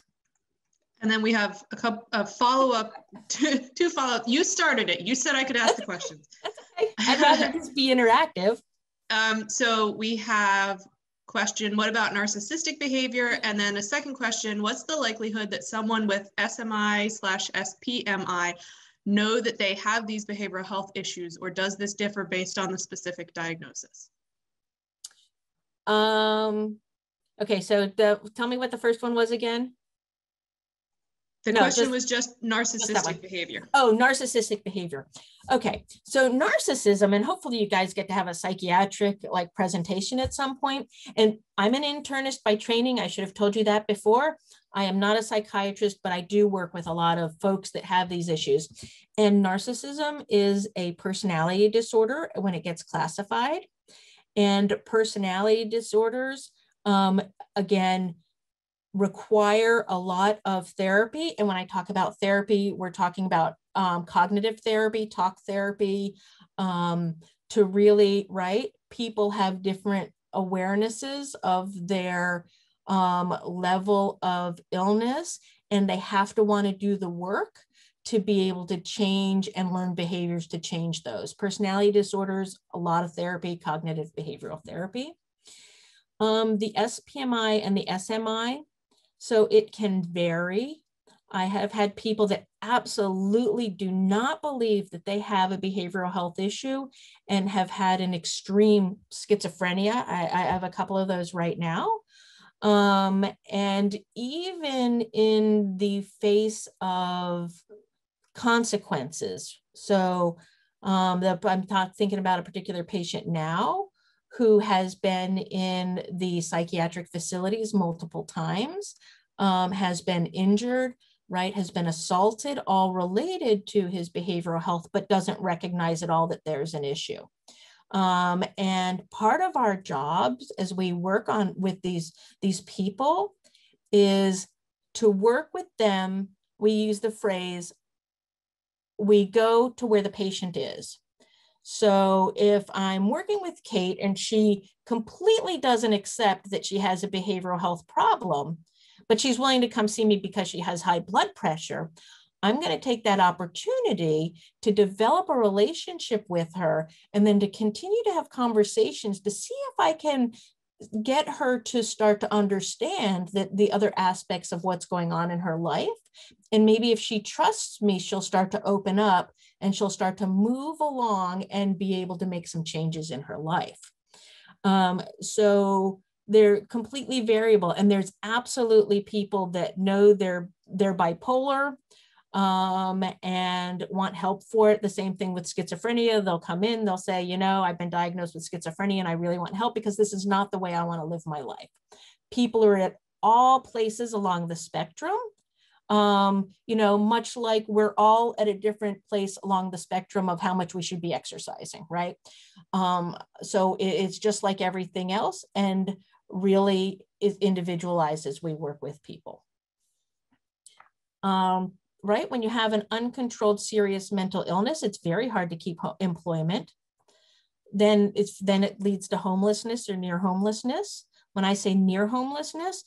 And then we have a couple of follow-up, two, two follow-up. You started it. You said I could ask the questions. That's okay. I'd rather just be interactive. Um, so we have question, what about narcissistic behavior? And then a second question, what's the likelihood that someone with S M I slash S P M I know that they have these behavioral health issues, or does this differ based on the specific diagnosis? Um, okay, so the, tell me what the first one was again. The no, question just, was just narcissistic just behavior. Oh, narcissistic behavior. Okay, so narcissism, and hopefully you guys get to have a psychiatric like presentation at some point. And I'm an internist by training. I should have told you that before. I am not a psychiatrist, but I do work with a lot of folks that have these issues. And narcissism is a personality disorder when it gets classified. And personality disorders, um, again, require a lot of therapy. And when I talk about therapy, we're talking about um, cognitive therapy, talk therapy, um, to really, right? People have different awarenesses of their um, level of illness, and they have to want to do the work to be able to change and learn behaviors to change those. Personality disorders, a lot of therapy, cognitive behavioral therapy. Um, the S P M I and the S M I, so it can vary. I have had people that absolutely do not believe that they have a behavioral health issue and have had an extreme schizophrenia. I, I have a couple of those right now. Um, and even in the face of consequences. So um, the, I'm not thinking about a particular patient now who has been in the psychiatric facilities multiple times, um, has been injured, right, has been assaulted, all related to his behavioral health, but doesn't recognize at all that there's an issue. Um, and part of our jobs as we work on with these, these people is to work with them. We use the phrase, we go to where the patient is. So if I'm working with Kate and she completely doesn't accept that she has a behavioral health problem, but she's willing to come see me because she has high blood pressure, I'm going to take that opportunity to develop a relationship with her and then to continue to have conversations to see if I can get her to start to understand that the other aspects of what's going on in her life. And maybe if she trusts me, she'll start to open up and she'll start to move along and be able to make some changes in her life. Um, so they're completely variable. And there's absolutely people that know they're, they're bipolar um, and want help for it. The same thing with schizophrenia. They'll come in, they'll say, you know, I've been diagnosed with schizophrenia and I really want help because this is not the way I want to live my life. People are at all places along the spectrum. Um, you know, much like we're all at a different place along the spectrum of how much we should be exercising, right? Um, so it, it's just like everything else, and really is individualized as we work with people. Um, right, when you have an uncontrolled serious mental illness, it's very hard to keep employment. Then, it's, then it leads to homelessness or near homelessness. When I say near homelessness,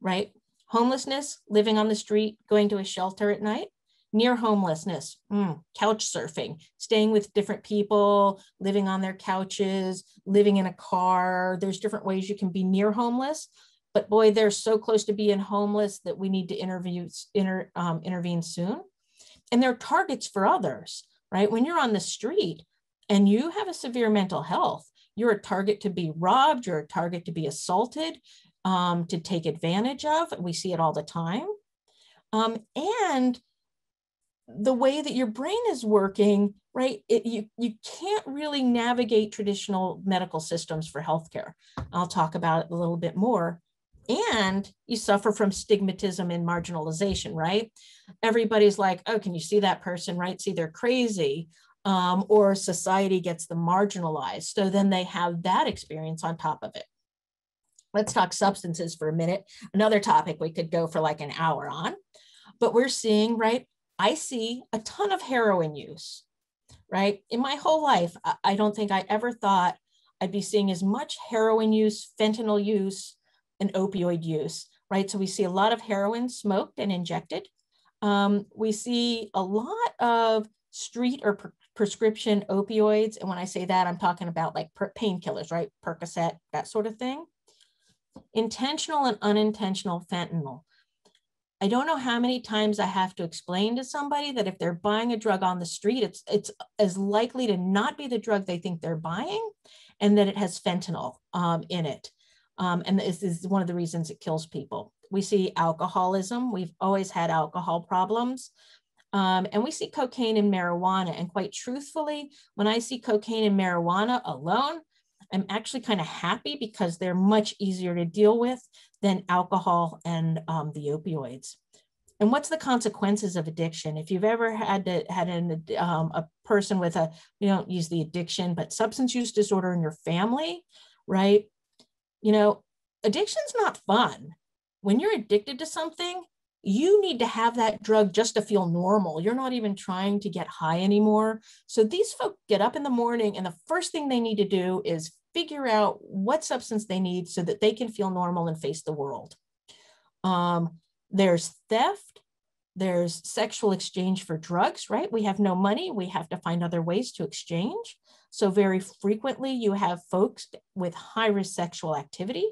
right? Homelessness, living on the street, going to a shelter at night. Near homelessness, mm, couch surfing, staying with different people, living on their couches, living in a car. There's different ways you can be near homeless, but boy, they're so close to being homeless that we need to interview, inter, um, intervene soon. And they're targets for others, right? When you're on the street and you have a severe mental health, you're a target to be robbed, you're a target to be assaulted, Um, to take advantage of. We see it all the time. Um, and the way that your brain is working, right? It, you, you can't really navigate traditional medical systems for healthcare. I'll talk about it a little bit more. And you suffer from stigmatism and marginalization, right? Everybody's like, oh, can you see that person, right? See, they're crazy. Um, or society gets them marginalized. So then they have that experience on top of it. Let's talk substances for a minute. Another topic we could go for like an hour on, but we're seeing, right? I see a ton of heroin use, right? In my whole life, I don't think I ever thought I'd be seeing as much heroin use, fentanyl use, and opioid use, right? So we see a lot of heroin smoked and injected. Um, we see a lot of street or pre prescription opioids. And when I say that, I'm talking about like painkillers, right? Percocet, that sort of thing. Intentional and unintentional fentanyl. I don't know how many times I have to explain to somebody that if they're buying a drug on the street, it's, it's as likely to not be the drug they think they're buying, and that it has fentanyl um, in it. Um, and this is one of the reasons it kills people. We see alcoholism. We've always had alcohol problems. Um, and we see cocaine and marijuana. And quite truthfully, when I see cocaine and marijuana alone, I'm actually kind of happy because they're much easier to deal with than alcohol and um, the opioids. And what's the consequences of addiction? If you've ever had to, had an, um, a person with a, we don't use the addiction, but substance use disorder in your family, right? You know, addiction's not fun. When you're addicted to something, you need to have that drug just to feel normal. You're not even trying to get high anymore. So these folks get up in the morning and the first thing they need to do is figure out what substance they need so that they can feel normal and face the world. Um, there's theft, there's sexual exchange for drugs, right? We have no money, we have to find other ways to exchange. So very frequently you have folks with high-risk sexual activity.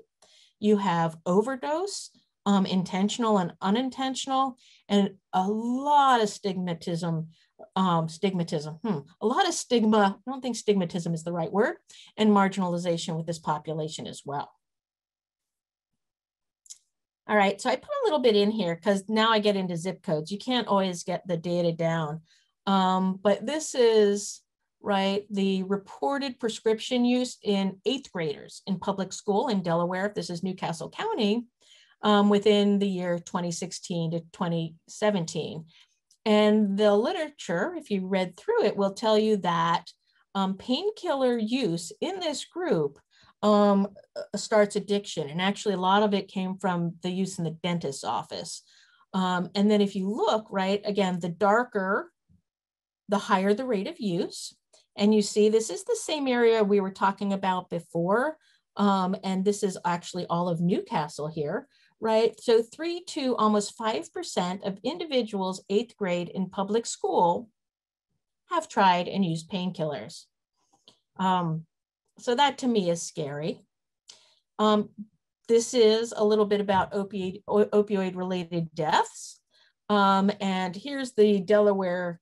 You have overdose, Um, intentional and unintentional, and a lot of stigmatism, um, stigmatism, hmm, a lot of stigma, I don't think stigmatism is the right word, and marginalization with this population as well. All right, so I put a little bit in here because now I get into zip codes. You can't always get the data down, um, but this is, right, the reported prescription use in eighth graders in public school in Delaware. If this is Newcastle County, Um, within the year twenty sixteen to twenty seventeen. And the literature, if you read through it, will tell you that um, painkiller use in this group um, starts addiction. And actually a lot of it came from the use in the dentist's office. Um, and then if you look, right, again, the darker, the higher the rate of use. And you see, this is the same area we were talking about before. Um, and this is actually all of Newcastle here. Right, so three to almost five percent of individuals eighth grade in public school have tried and used painkillers. Um, so that to me is scary. Um, this is a little bit about opioid, opioid related deaths. Um, and here's the Delaware,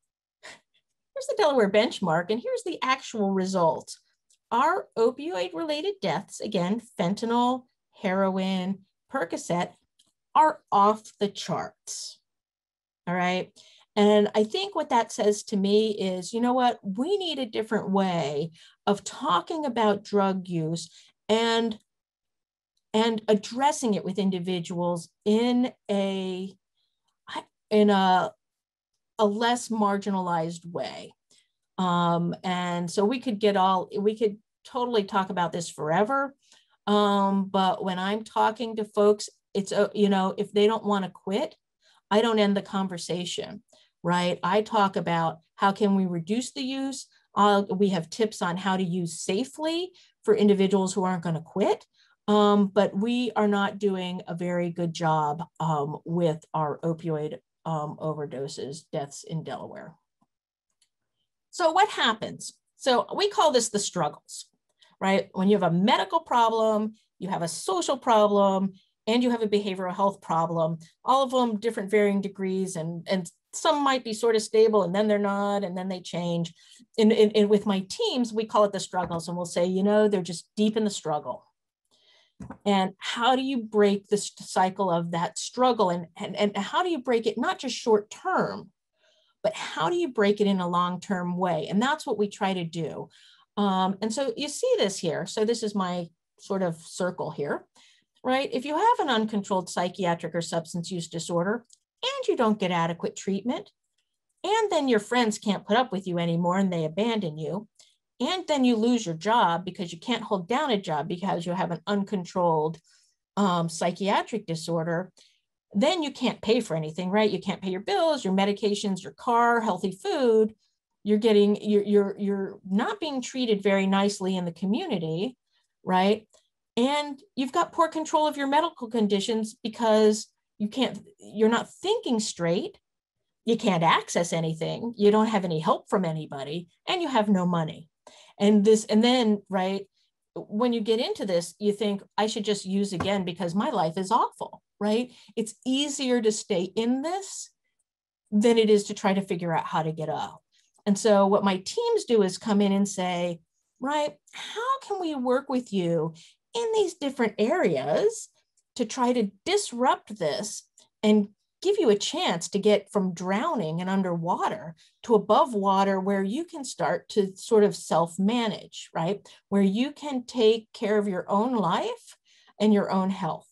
here's the Delaware benchmark, and here's the actual result. Our opioid related deaths, again, fentanyl, heroin, Percocet, are off the charts, all right? And I think what that says to me is, you know what, we need a different way of talking about drug use and, and addressing it with individuals in a, in a, a less marginalized way. Um, and so we could get all, we could totally talk about this forever. Um, but when I'm talking to folks, it's, you know, if they don't want to quit, I don't end the conversation, right? I talk about how can we reduce the use. Uh, we have tips on how to use safely for individuals who aren't going to quit. Um, but we are not doing a very good job um, with our opioid um, overdoses, deaths in Delaware. So what happens? So we call this the struggles. Right? When you have a medical problem, you have a social problem, and you have a behavioral health problem, all of them different varying degrees, and, and some might be sort of stable, and then they're not, and then they change. And, and, and with my teams, we call it the struggles, and we'll say, you know, they're just deep in the struggle. And how do you break the cycle of that struggle? And, and, and how do you break it, not just short term, but how do you break it in a long-term way? And that's what we try to do. Um, and so you see this here. So this is my sort of circle here, right? If you have an uncontrolled psychiatric or substance use disorder and you don't get adequate treatment, and then your friends can't put up with you anymore and they abandon you, and then you lose your job because you can't hold down a job because you have an uncontrolled um, psychiatric disorder, then you can't pay for anything, right? You can't pay your bills, your medications, your car, healthy food. You're getting, you're, you're, you're not being treated very nicely in the community, right? And you've got poor control of your medical conditions because you can't, you're not thinking straight. You can't access anything. You don't have any help from anybody, and you have no money. And this, and then, right, when you get into this, you think, I should just use again because my life is awful, right? It's easier to stay in this than it is to try to figure out how to get out. And so what my teams do is come in and say, right, how can we work with you in these different areas to try to disrupt this and give you a chance to get from drowning and underwater to above water, where you can start to sort of self-manage, right? Where you can take care of your own life and your own health.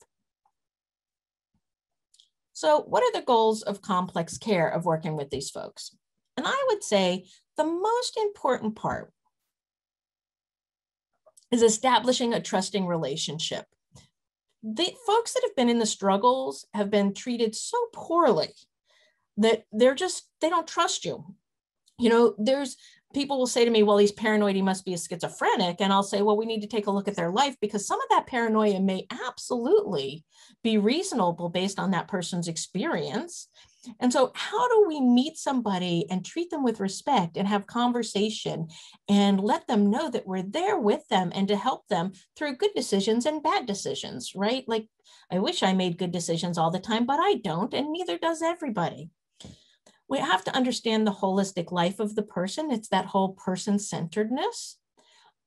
So what are the goals of complex care of working with these folks? And I would say the most important part is establishing a trusting relationship. The folks that have been in the struggles have been treated so poorly that they're just, they don't trust you. You know, there's, people will say to me, well, he's paranoid, he must be a schizophrenic. And I'll say, well, we need to take a look at their life, because some of that paranoia may absolutely be reasonable based on that person's experience. And so how do we meet somebody and treat them with respect and have conversation and let them know that we're there with them and to help them through good decisions and bad decisions, right? Like, I wish I made good decisions all the time, but I don't, and neither does everybody. We have to understand the holistic life of the person. It's that whole person-centeredness.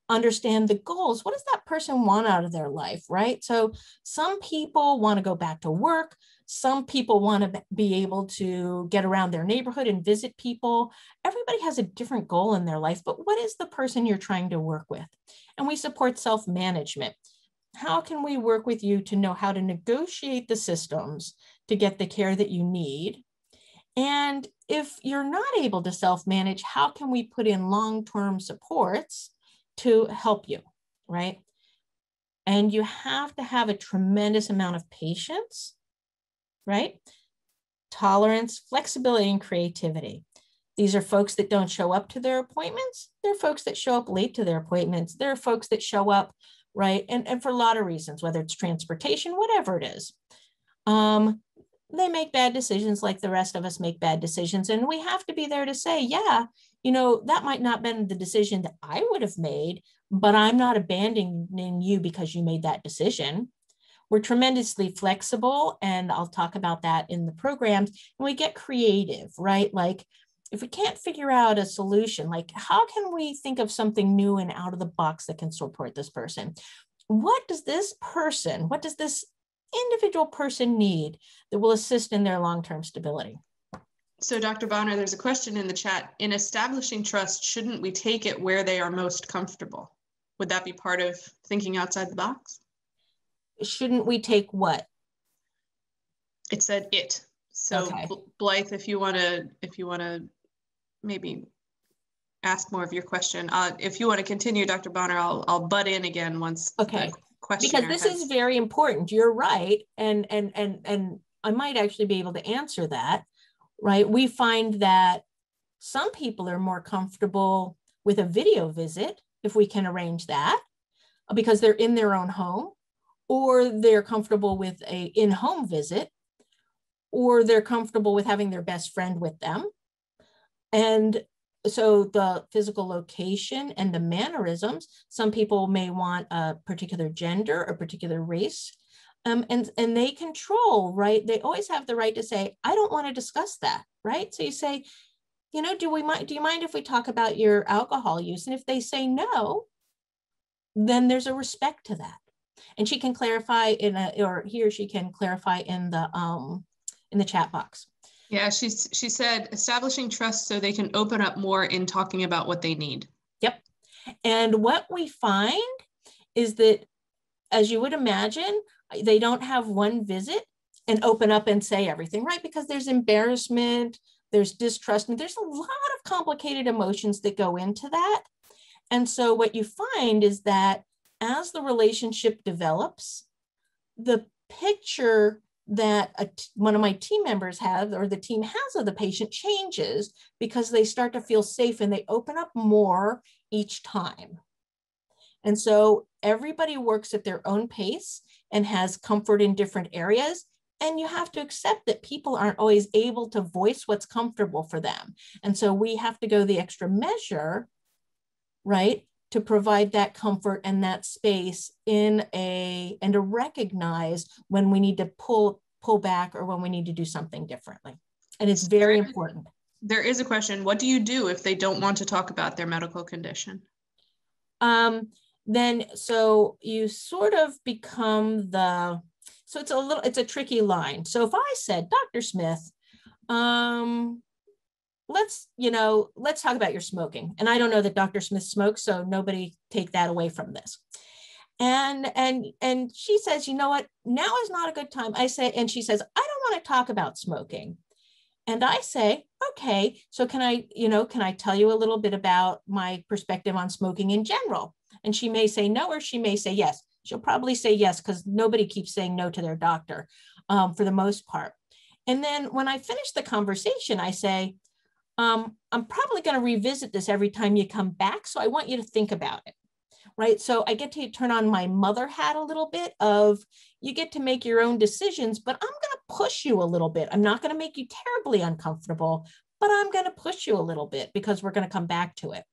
Understand the goals. What does that person want out of their life, right? So some people want to go back to work. Some people want to be able to get around their neighborhood and visit people. Everybody has a different goal in their life, but what is the person you're trying to work with? And we support self-management. How can we work with you to know how to negotiate the systems to get the care that you need? And if you're not able to self-manage, how can we put in long-term supports to help you, right? And you have to have a tremendous amount of patience, right? Tolerance, flexibility, and creativity. These are folks that don't show up to their appointments. They're folks that show up late to their appointments. They're folks that show up, right? And, and for a lot of reasons, whether it's transportation, whatever it is. Um, they make bad decisions like the rest of us make bad decisions. And we have to be there to say, yeah, you know, that might not have been the decision that I would have made, but I'm not abandoning you because you made that decision. We're tremendously flexible, and I'll talk about that in the programs. And we get creative, right? Like, if we can't figure out a solution, like, how can we think of something new and out of the box that can support this person? What does this person, what does this individual person need that will assist in their long-term stability? So Doctor Bohner, there's a question in the chat. In establishing trust, shouldn't we take it where they are most comfortable? Would that be part of thinking outside the box? Shouldn't we take what? It said it. So okay. Blythe, if you want to, if you want to maybe ask more of your question, uh, if you want to continue, Doctor Bohner, I'll, I'll butt in again once. Okay. Because this has... is very important. You're right. And, and, and, and I might actually be able to answer that. Right? We find that some people are more comfortable with a video visit, if we can arrange that, because they're in their own home, or they're comfortable with a in-home visit, or they're comfortable with having their best friend with them. And so the physical location and the mannerisms, some people may want a particular gender or particular race. Um, and, and they control, right? They always have the right to say, I don't want to discuss that, right? So you say, you know, do we mind, do you mind if we talk about your alcohol use? And if they say no, then there's a respect to that. And she can clarify in a, or he or she can clarify in the, um, in the chat box. Yeah, she's, she said, establishing trust so they can open up more in talking about what they need. Yep. And what we find is that, as you would imagine, they don't have one visit and open up and say everything, right? Because there's embarrassment, there's distrust, and there's a lot of complicated emotions that go into that. And so what you find is that as the relationship develops, the picture that a, one of my team members have, or the team has, of the patient changes, because they start to feel safe and they open up more each time. And so everybody works at their own pace and has comfort in different areas. And you have to accept that people aren't always able to voice what's comfortable for them. And so we have to go the extra measure, right, to provide that comfort and that space in a, and to recognize when we need to pull, pull back or when we need to do something differently. And it's very important. There is a question. What do you do if they don't want to talk about their medical condition? Um, then, so you sort of become the, so it's a little, it's a tricky line. So if I said, Doctor Smith, um, let's, you know, let's talk about your smoking. And I don't know that Doctor Smith smokes, so nobody take that away from this. And, and, and she says, you know what, now is not a good time. I say, and she says, I don't want to talk about smoking. And I say, okay, so can I, you know, can I tell you a little bit about my perspective on smoking in general? And she may say no, or she may say yes. She'll probably say yes, because nobody keeps saying no to their doctor um, for the most part. And then when I finish the conversation, I say, um, I'm probably going to revisit this every time you come back. So I want you to think about it. Right. So I get to turn on my mother hat a little bit of you get to make your own decisions, but I'm going to push you a little bit. I'm not going to make you terribly uncomfortable, but I'm going to push you a little bit because we're going to come back to it.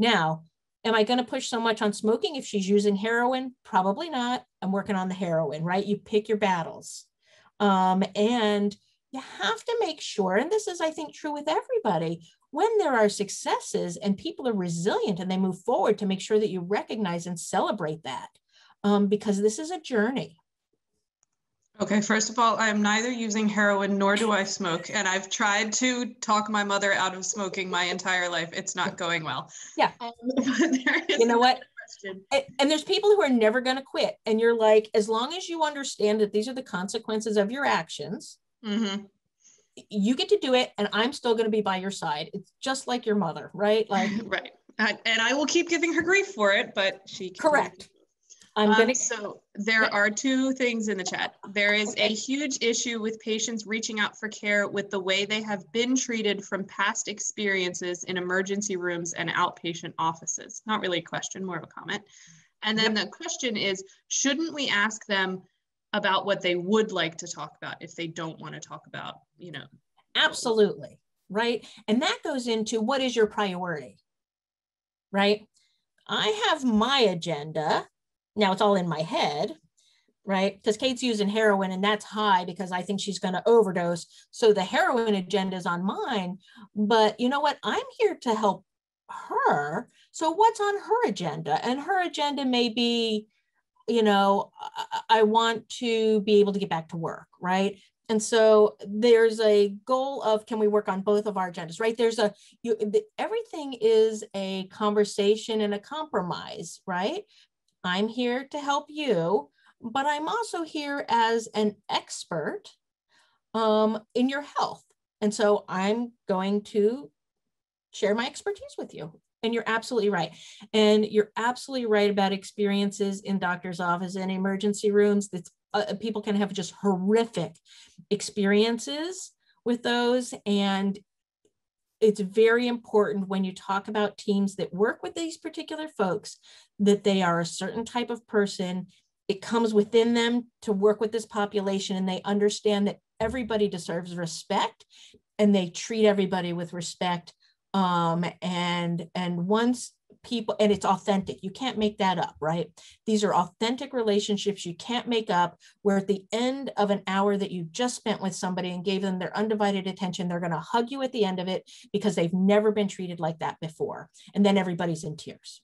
Now, am I going to push so much on smoking if she's using heroin? Probably not. I'm working on the heroin, right? You pick your battles. Um, and you have to make sure, and this is, I think, true with everybody, when there are successes and people are resilient and they move forward, to make sure that you recognize and celebrate that um, because this is a journey. Okay, first of all, I'm neither using heroin nor do I smoke. And I've tried to talk my mother out of smoking my entire life. It's not going well. Yeah. Um, there is you know what? And, and there's people who are never going to quit. And you're like, as long as you understand that these are the consequences of your actions, mm-hmm. you get to do it, and I'm still going to be by your side. It's just like your mother, right? Like, right. And, and I will keep giving her grief for it, but she can. Correct. I'm um, gonna... So there are two things in the chat. There is okay. a huge issue with patients reaching out for care with the way they have been treated from past experiences in emergency rooms and outpatient offices. Not really a question, more of a comment. And then yep. the question is, shouldn't we ask them about what they would like to talk about if they don't want to talk about, you know. Absolutely, right? And that goes into what is your priority, right? I have my agenda. Now it's all in my head, right? Because Kate's using heroin and that's high because I think she's going to overdose. So the heroin agenda is on mine, but you know what? I'm here to help her. So what's on her agenda? And her agenda may be, you know, I want to be able to get back to work, right? And so there's a goal of, can we work on both of our agendas, right? There's a, you, everything is a conversation and a compromise, right? I'm here to help you, but I'm also here as an expert um, in your health. And so I'm going to share my expertise with you. And you're absolutely right. And you're absolutely right about experiences in doctor's office and emergency rooms. That's, uh, people can have just horrific experiences with those. And it's very important when you talk about teams that work with these particular folks, that they are a certain type of person. It comes within them to work with this population, and they understand that everybody deserves respect and they treat everybody with respect. Um, and, and once people, and it's authentic, you can't make that up, right? These are authentic relationships you can't make up, where at the end of an hour that you just spent with somebody and gave them their undivided attention, they're going to hug you at the end of it because they've never been treated like that before. And then everybody's in tears.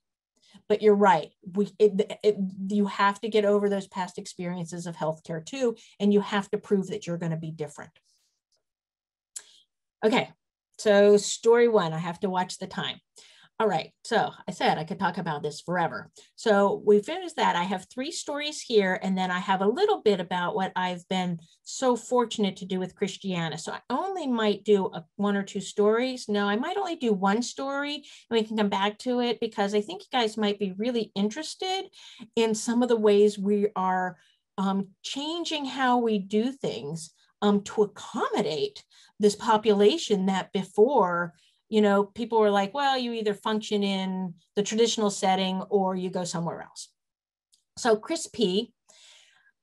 But you're right. We, it, it, you have to get over those past experiences of healthcare too. And you have to prove that you're going to be different. Okay. So story one, I have to watch the time. All right, so I said I could talk about this forever. So we finished that. I have three stories here, and then I have a little bit about what I've been so fortunate to do with Christiana. So I only might do a, one or two stories. No, I might only do one story, and we can come back to it because I think you guys might be really interested in some of the ways we are um, changing how we do things um, to accommodate this population that before, you know, people were like, well, you either function in the traditional setting or you go somewhere else. So Chris P,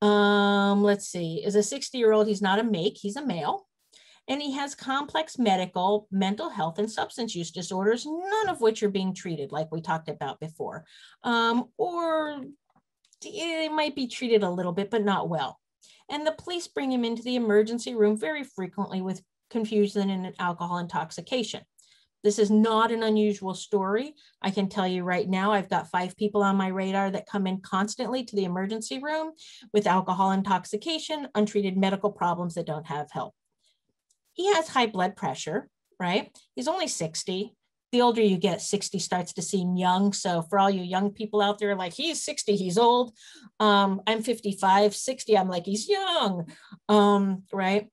um, let's see, is a sixty year old. He's not a make, he's a male. and he has complex medical, mental health, and substance use disorders, none of which are being treated like we talked about before, um, or they might be treated a little bit, but not well. And the police bring him into the emergency room very frequently with confusion and alcohol intoxication. This is not an unusual story. I can tell you right now, I've got five people on my radar that come in constantly to the emergency room with alcohol intoxication, untreated medical problems that don't have help. He has high blood pressure, right? He's only sixty. The older you get, sixty starts to seem young. So for all you young people out there, like, he's sixty, he's old. Um, I'm fifty-five, sixty, I'm like, he's young, um, right?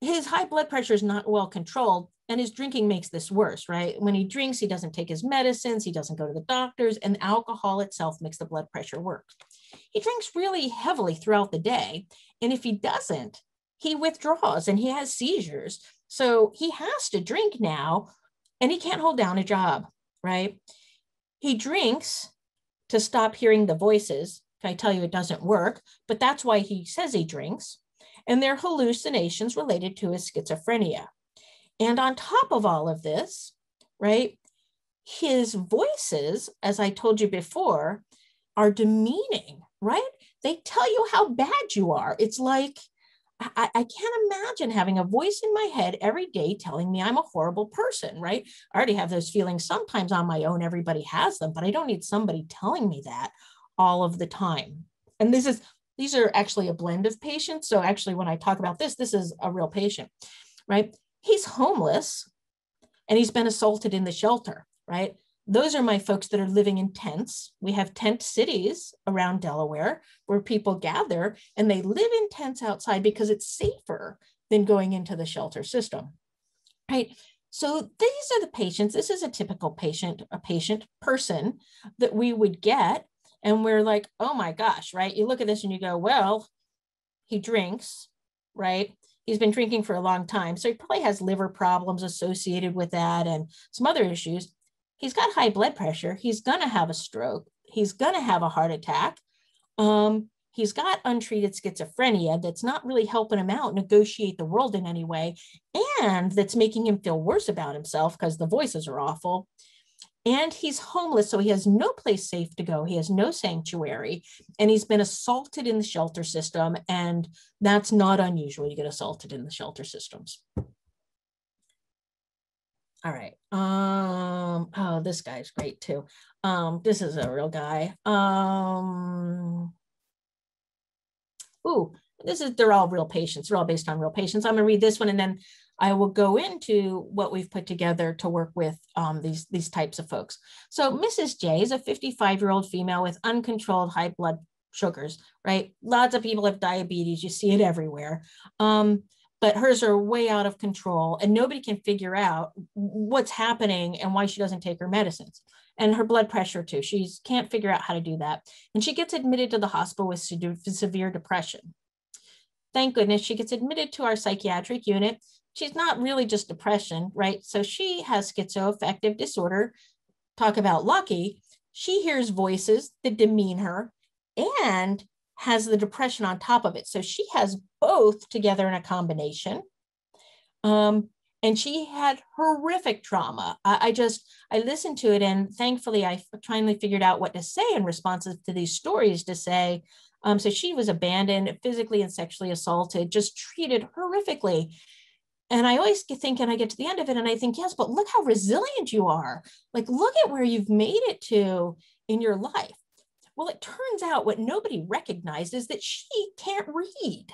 His high blood pressure is not well controlled, and his drinking makes this worse, right? When he drinks, he doesn't take his medicines, he doesn't go to the doctors, and alcohol itself makes the blood pressure worse. He drinks really heavily throughout the day, and if he doesn't, he withdraws and he has seizures. So he has to drink now, and he can't hold down a job, right? He drinks to stop hearing the voices. I tell you, it doesn't work, but that's why he says he drinks. And they're hallucinations related to his schizophrenia. And on top of all of this, right, his voices, as I told you before, are demeaning, right? They tell you how bad you are. It's like, I, I can't imagine having a voice in my head every day telling me I'm a horrible person, right? I already have those feelings sometimes on my own. Everybody has them, but I don't need somebody telling me that all of the time. And this is, these are actually a blend of patients. So actually, when I talk about this, this is a real patient, right? He's homeless and he's been assaulted in the shelter, right? Those are my folks that are living in tents. We have tent cities around Delaware where people gather, and they live in tents outside because it's safer than going into the shelter system, right? So these are the patients. This is a typical patient, a patient person that we would get. And we're like, oh my gosh, right? You look at this and you go, well, he drinks, right? He's been drinking for a long time. So he probably has liver problems associated with that and some other issues. He's got high blood pressure. He's going to have a stroke. He's going to have a heart attack. Um, he's got untreated schizophrenia that's not really helping him out negotiate the world in any way, and that's making him feel worse about himself because the voices are awful. And he's homeless, so he has no place safe to go. He has no sanctuary, and he's been assaulted in the shelter system, and that's not unusual. You get assaulted in the shelter systems. All right. Um, oh, this guy's great too. Um, this is a real guy. Um, ooh, this is, they're all real patients. They're all based on real patients. I'm going to read this one, and then I will go into what we've put together to work with um, these, these types of folks. So Missus J is a fifty-five-year-old female with uncontrolled high blood sugars, right? Lots of people have diabetes. You see it everywhere. Um, But hers are way out of control, and nobody can figure out what's happening and why she doesn't take her medicines. And her blood pressure too. She can't figure out how to do that. And she gets admitted to the hospital with severe depression. Thank goodness she gets admitted to our psychiatric unit. She's not really just depression, right? So she has schizoaffective disorder. Talk about lucky. She hears voices that demean her and has the depression on top of it. So she has both together in a combination. Um, and she had horrific trauma. I, I just, I listened to it, and thankfully I finally figured out what to say in response to these stories to say, um, so she was abandoned, physically and sexually assaulted, just treated horrifically. And I always think, and I get to the end of it and I think, yes, but look how resilient you are. Like, look at where you've made it to in your life. Well, it turns out what nobody recognized is that she can't read,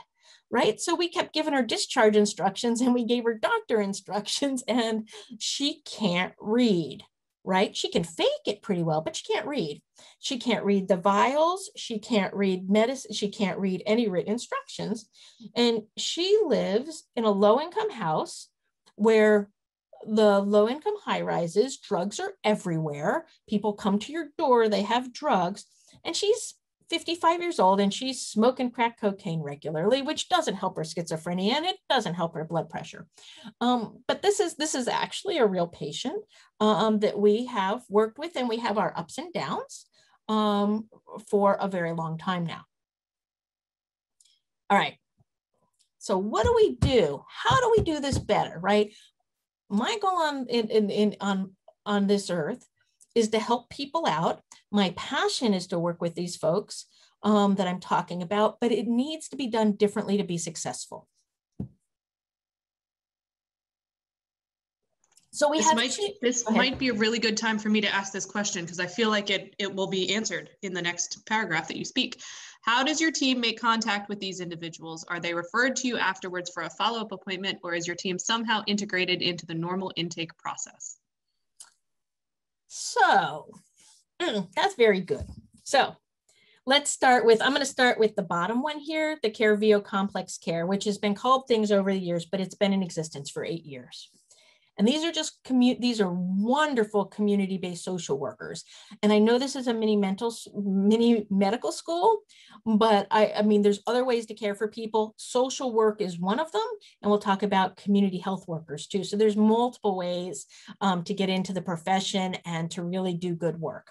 right? So we kept giving her discharge instructions, and we gave her doctor instructions, and she can't read, right? She can fake it pretty well, but she can't read. She can't read the vials. She can't read medicine. She can't read any written instructions. And she lives in a low-income house where the low-income high-rises, drugs are everywhere. People come to your door, they have drugs. And she's fifty-five years old, and she's smoking crack cocaine regularly, which doesn't help her schizophrenia, and it doesn't help her blood pressure. Um, but this is, this is actually a real patient um, that we have worked with, and we have our ups and downs um, for a very long time now. All right. So what do we do? How do we do this better, right? My goal on, in, in, in, on, on this earth is to help people out. My passion is to work with these folks um, that I'm talking about, but it needs to be done differently to be successful. So we this have might, to, this might be a really good time for me to ask this question, because I feel like it, it will be answered in the next paragraph that you speak. How does your team make contact with these individuals? Are they referred to you afterwards for a follow-up appointment, or is your team somehow integrated into the normal intake process? So that's very good. So let's start with, I'm going to start with the bottom one here, the CareVue Complex Care, which has been called things over the years, but it's been in existence for eight years. And these are just commu- these are wonderful community-based social workers. And I know this is a mini mental, mini medical school, but I, I mean, there's other ways to care for people. Social work is one of them, and we'll talk about community health workers too. So there's multiple ways um, to get into the profession and to really do good work,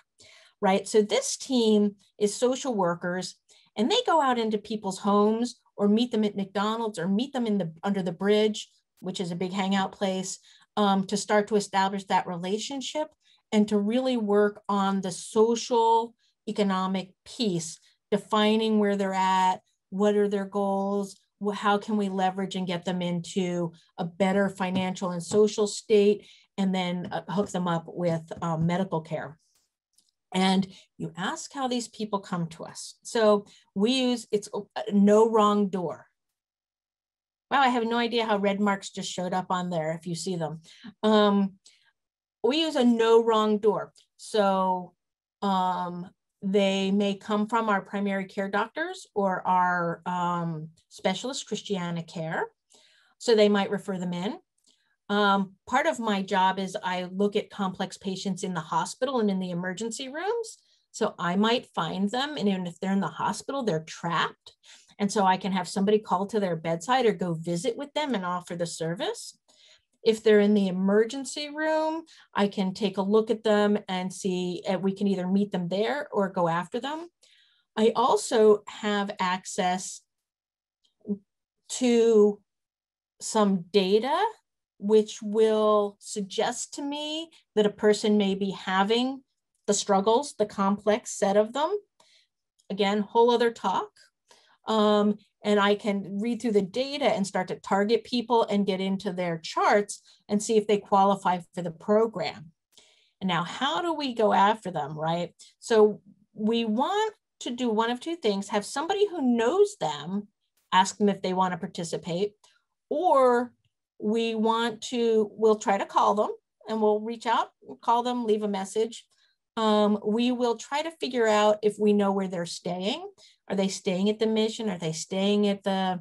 right? So this team is social workers, and they go out into people's homes or meet them at McDonald's or meet them in the under the bridge, which is a big hangout place. Um, to start to establish that relationship and to really work on the social economic piece, defining where they're at, what are their goals, how can we leverage and get them into a better financial and social state, and then uh, hook them up with um, medical care. And you ask how these people come to us. So we use, it's no wrong door. Wow, I have no idea how red marks just showed up on there if you see them. Um, we use a no wrong door. So um, they may come from our primary care doctors or our um, specialist, Christiana Care. So they might refer them in. Um, part of my job is I look at complex patients in the hospital and in the emergency rooms. So I might find them, and even if they're in the hospital, they're trapped. And so I can have somebody call to their bedside or go visit with them and offer the service. If they're in the emergency room, I can take a look at them and see if we can either meet them there or go after them. I also have access to some data which will suggest to me that a person may be having the struggles, the complex set of them. Again, whole other talk. Um, and I can read through the data and start to target people and get into their charts and see if they qualify for the program. And now, how do we go after them, right? So we want to do one of two things: have somebody who knows them ask them if they want to participate, or we want to, we'll try to call them and we'll reach out, we'll call them, leave a message. Um, we will try to figure out if we know where they're staying. Are they staying at the Mission? Are they staying at the, uh,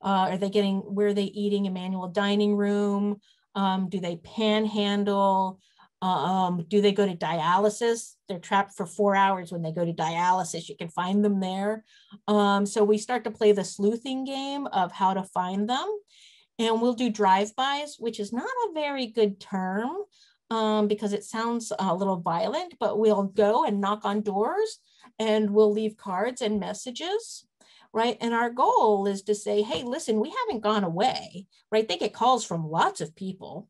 are they getting, where are they eating? Emmanuel dining room? Um, do they panhandle? Um, do they go to dialysis? They're trapped for four hours when they go to dialysis. You can find them there. Um, so we start to play the sleuthing game of how to find them. And we'll do drive-bys, which is not a very good term. Um, because it sounds a little violent, but we'll go and knock on doors and we'll leave cards and messages, right? And our goal is to say, hey, listen, we haven't gone away, right? They get calls from lots of people,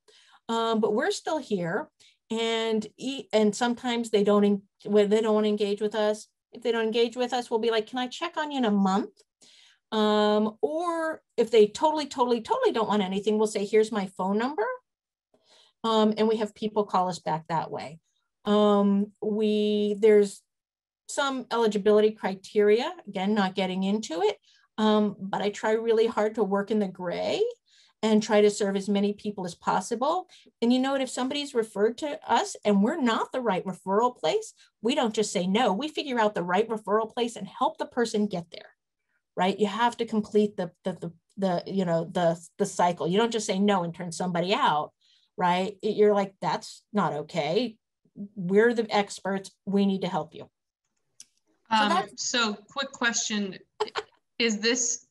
um, but we're still here. And and sometimes they don't, when they don't want to engage with us, if they don't engage with us, we'll be like, can I check on you in a month? Um, or if they totally, totally, totally don't want anything, we'll say, here's my phone number. Um, and we have people call us back that way. Um, we, there's some eligibility criteria, again, not getting into it, um, but I try really hard to work in the gray and try to serve as many people as possible. And you know what, if somebody's referred to us and we're not the right referral place, we don't just say no, we figure out the right referral place and help the person get there, right? You have to complete the, the, the, the you know, the, the cycle. You don't just say no and turn somebody out. Right? You're like, that's not okay. We're the experts. We need to help you. So, um, so quick question. Is this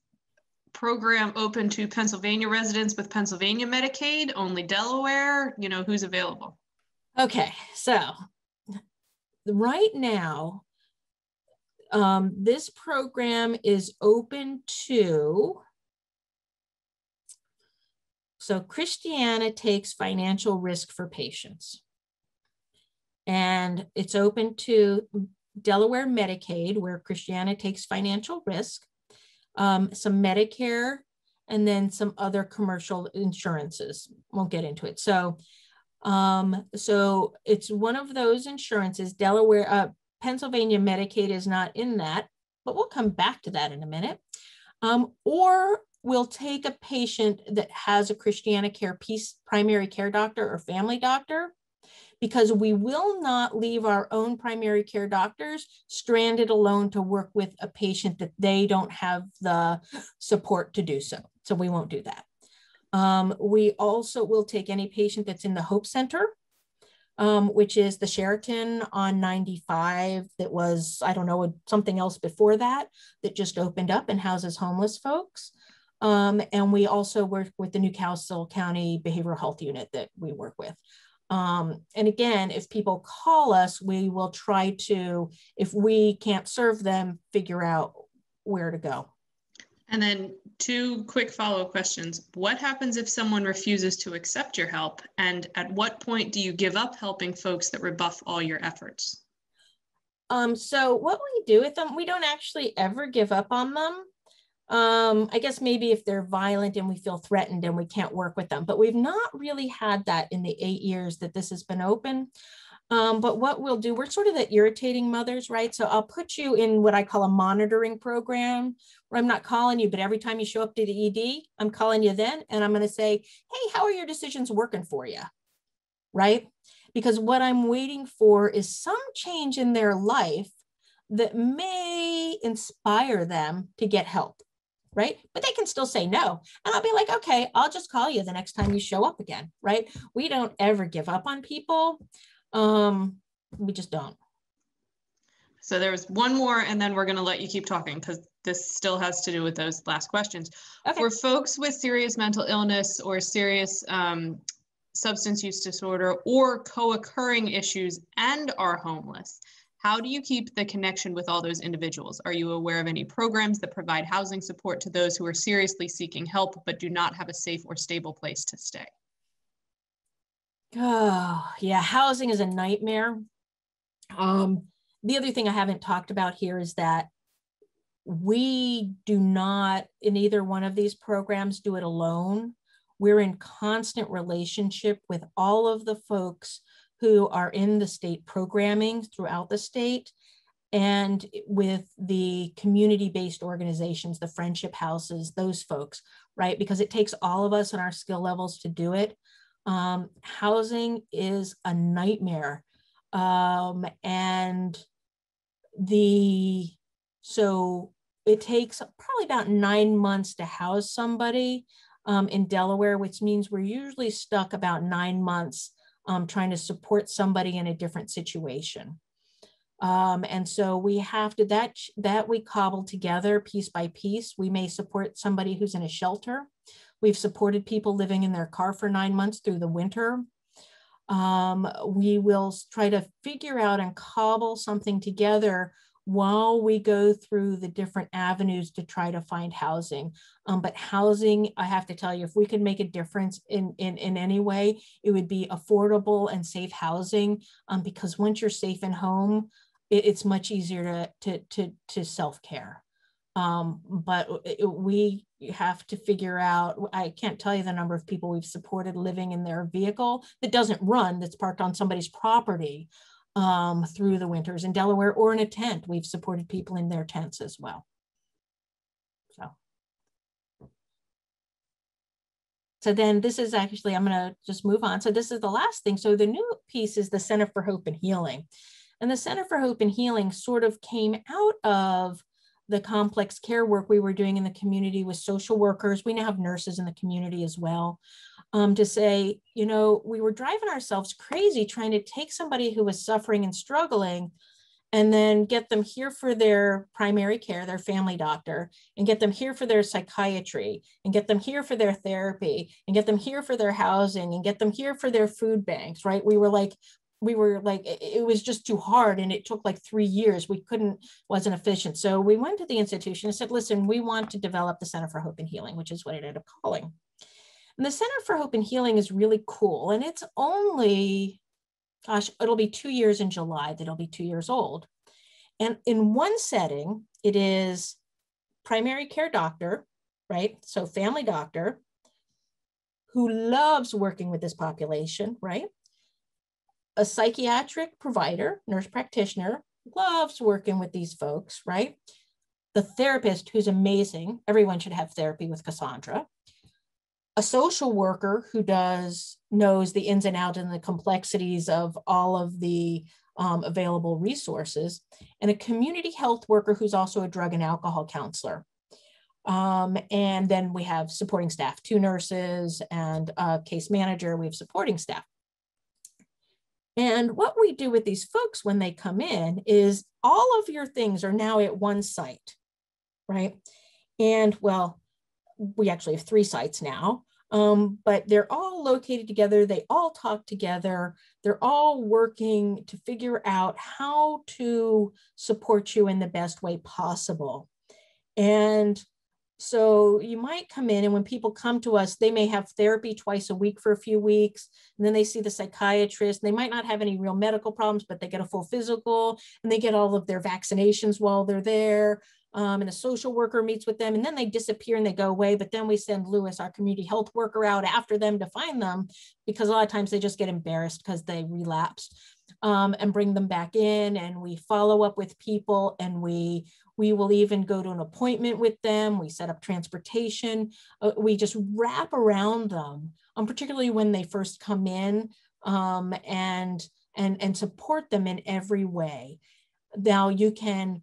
program open to Pennsylvania residents with Pennsylvania Medicaid, only Delaware? You know, who's available? Okay. So right now, um, this program is open to So Christiana takes financial risk for patients. And it's open to Delaware Medicaid, where Christiana takes financial risk, um, some Medicare, and then some other commercial insurances. Won't get into it. So, um, so it's one of those insurances. Delaware, uh, Pennsylvania Medicaid is not in that, but we'll come back to that in a minute. Um, or we'll take a patient that has a Christiana Care piece, primary care doctor or family doctor, because we will not leave our own primary care doctors stranded alone to work with a patient that they don't have the support to do so. So we won't do that. Um, we also will take any patient that's in the Hope Center, um, which is the Sheraton on ninety-five that was, I don't know, something else before that, that just opened up and houses homeless folks. Um, and we also work with the Newcastle County Behavioral Health Unit that we work with. Um, and again, if people call us, we will try to, if we can't serve them, figure out where to go. And then two quick follow-up questions. What happens if someone refuses to accept your help? And at what point do you give up helping folks that rebuff all your efforts? Um, so what we do with them, we don't actually ever give up on them. Um, I guess maybe if they're violent and we feel threatened and we can't work with them, but we've not really had that in the eight years that this has been open. Um, but what we'll do, we're sort of the irritating mothers, right? So I'll put you in what I call a monitoring program where I'm not calling you, but every time you show up to the E D, I'm calling you then. And I'm going to say, hey, how are your decisions working for you? Right? Because what I'm waiting for is some change in their life that may inspire them to get help. Right? But they can still say no. And I'll be like, okay, I'll just call you the next time you show up again. Right? We don't ever give up on people. Um, we just don't. So there was one more, and then we're going to let you keep talking because this still has to do with those last questions. Okay. For folks with serious mental illness or serious um, substance use disorder or co-occurring issues and are homeless, how do you keep the connection with all those individuals? Are you aware of any programs that provide housing support to those who are seriously seeking help but do not have a safe or stable place to stay? Oh, yeah, housing is a nightmare. Um, the other thing I haven't talked about here is that we do not, in either one of these programs, do it alone. We're in constant relationship with all of the folks who are in the state programming throughout the state and with the community-based organizations, the Friendship Houses, those folks, right? Because it takes all of us and our skill levels to do it. Um, housing is a nightmare. Um, and the, so it takes probably about nine months to house somebody um, in Delaware, which means we're usually stuck about nine months Um, trying to support somebody in a different situation. Um, and so we have to, that, that we cobble together piece by piece. We may support somebody who's in a shelter. We've supported people living in their car for nine months through the winter. Um, we will try to figure out and cobble something together while we go through the different avenues to try to find housing. Um, but housing, I have to tell you, if we could make a difference in, in, in any way, it would be affordable and safe housing, um, because once you're safe and home, it, it's much easier to, to, to, to self-care. Um, but it, we have to figure out, I can't tell you the number of people we've supported living in their vehicle that doesn't run, that's parked on somebody's property, Um, through the winters in Delaware, or in a tent. We've supported people in their tents as well. So, so then this is actually, I'm going to just move on. So this is the last thing. So the new piece is the Center for Hope and Healing. And the Center for Hope and Healing sort of came out of the complex care work we were doing in the community with social workers. We now have nurses in the community as well. Um, to say, you know, we were driving ourselves crazy trying to take somebody who was suffering and struggling and then get them here for their primary care, their family doctor, and get them here for their psychiatry, and get them here for their therapy, and get them here for their housing, and get them here for their food banks, right? We were like, we were like, it was just too hard. And it took like three years. We couldn't, wasn't efficient. So we went to the institution and said, listen, we want to develop the Center for Hope and Healing, which is what it ended up calling. And the Center for Hope and Healing is really cool. And it's only, gosh, it'll be two years in July that it'll be two years old. And in one setting, it is primary care doctor, right? So family doctor who loves working with this population, right? A psychiatric provider, nurse practitioner, loves working with these folks, right? The therapist who's amazing. Everyone should have therapy with Cassandra. A social worker who does, knows the ins and outs and the complexities of all of the um, available resources, and a community health worker who's also a drug and alcohol counselor. Um, and then we have supporting staff, two nurses and a case manager. We have supporting staff. And what we do with these folks when they come in is all of your things are now at one site, right? And well, we actually have three sites now, um, but they're all located together. They all talk together. They're all working to figure out how to support you in the best way possible. And so you might come in, and when people come to us, they may have therapy twice a week for a few weeks, and then they see the psychiatrist. They might not have any real medical problems, but they get a full physical, and they get all of their vaccinations while they're there. Um, and a social worker meets with them, and then they disappear and they go away. But then we send Lewis, our community health worker, out after them to find them, because a lot of times they just get embarrassed because they relapsed, um, and bring them back in. And we follow up with people, and we we will even go to an appointment with them. We set up transportation. Uh, we just wrap around them, um, particularly when they first come in, um, and and and support them in every way. Now you can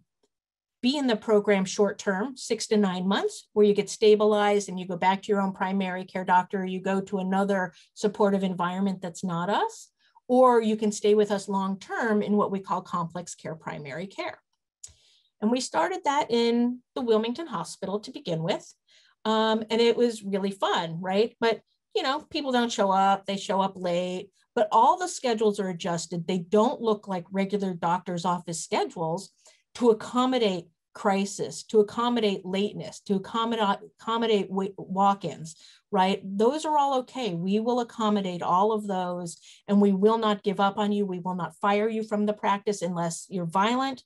be in the program short-term, six to nine months, where you get stabilized and you go back to your own primary care doctor, or you go to another supportive environment that's not us, or you can stay with us long-term in what we call complex care primary care. And we started that in the Wilmington Hospital to begin with, um, and it was really fun, right? But, you know, people don't show up, they show up late, but all the schedules are adjusted. They don't look like regular doctor's office schedules to accommodate crisis, to accommodate lateness, to accommodate, accommodate walk-ins, right? Those are all okay. We will accommodate all of those, and we will not give up on you. We will not fire you from the practice unless you're violent.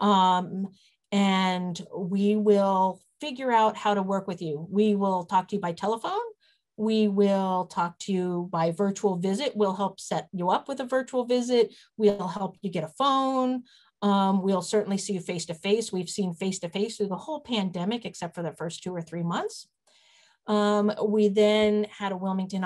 Um, and we will figure out how to work with you. We will talk to you by telephone. We will talk to you by virtual visit. We'll help set you up with a virtual visit. We'll help you get a phone. Um, we'll certainly see you face-to-face. We've seen face-to-face through the whole pandemic, except for the first two or three months. Um, we then had a Wilmington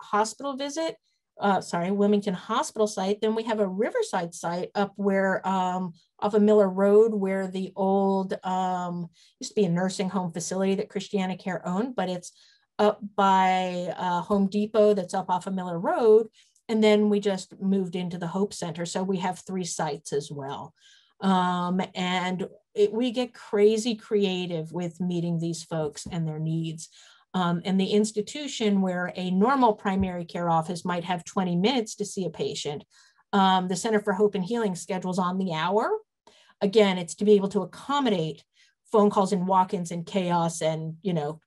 hospital visit, uh, sorry, Wilmington hospital site. Then we have a Riverside site up where, um, off of Miller Road, where the old, um, used to be a nursing home facility that Christiana Care owned, but it's up by uh, Home Depot, that's up off of Miller Road. And then we just moved into the Hope Center. So we have three sites as well. Um, and it, we get crazy creative with meeting these folks and their needs. Um, and the institution where a normal primary care office might have twenty minutes to see a patient, um, the Center for Hope and Healing schedules on the hour. Again, it's to be able to accommodate phone calls and walk-ins and chaos and, you know,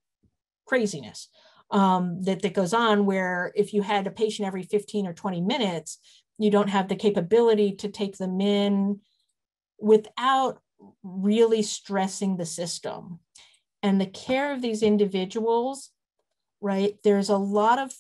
craziness. Um, that, that goes on, where if you had a patient every fifteen or twenty minutes, you don't have the capability to take them in without really stressing the system. And the care of these individuals, right, there's a lot of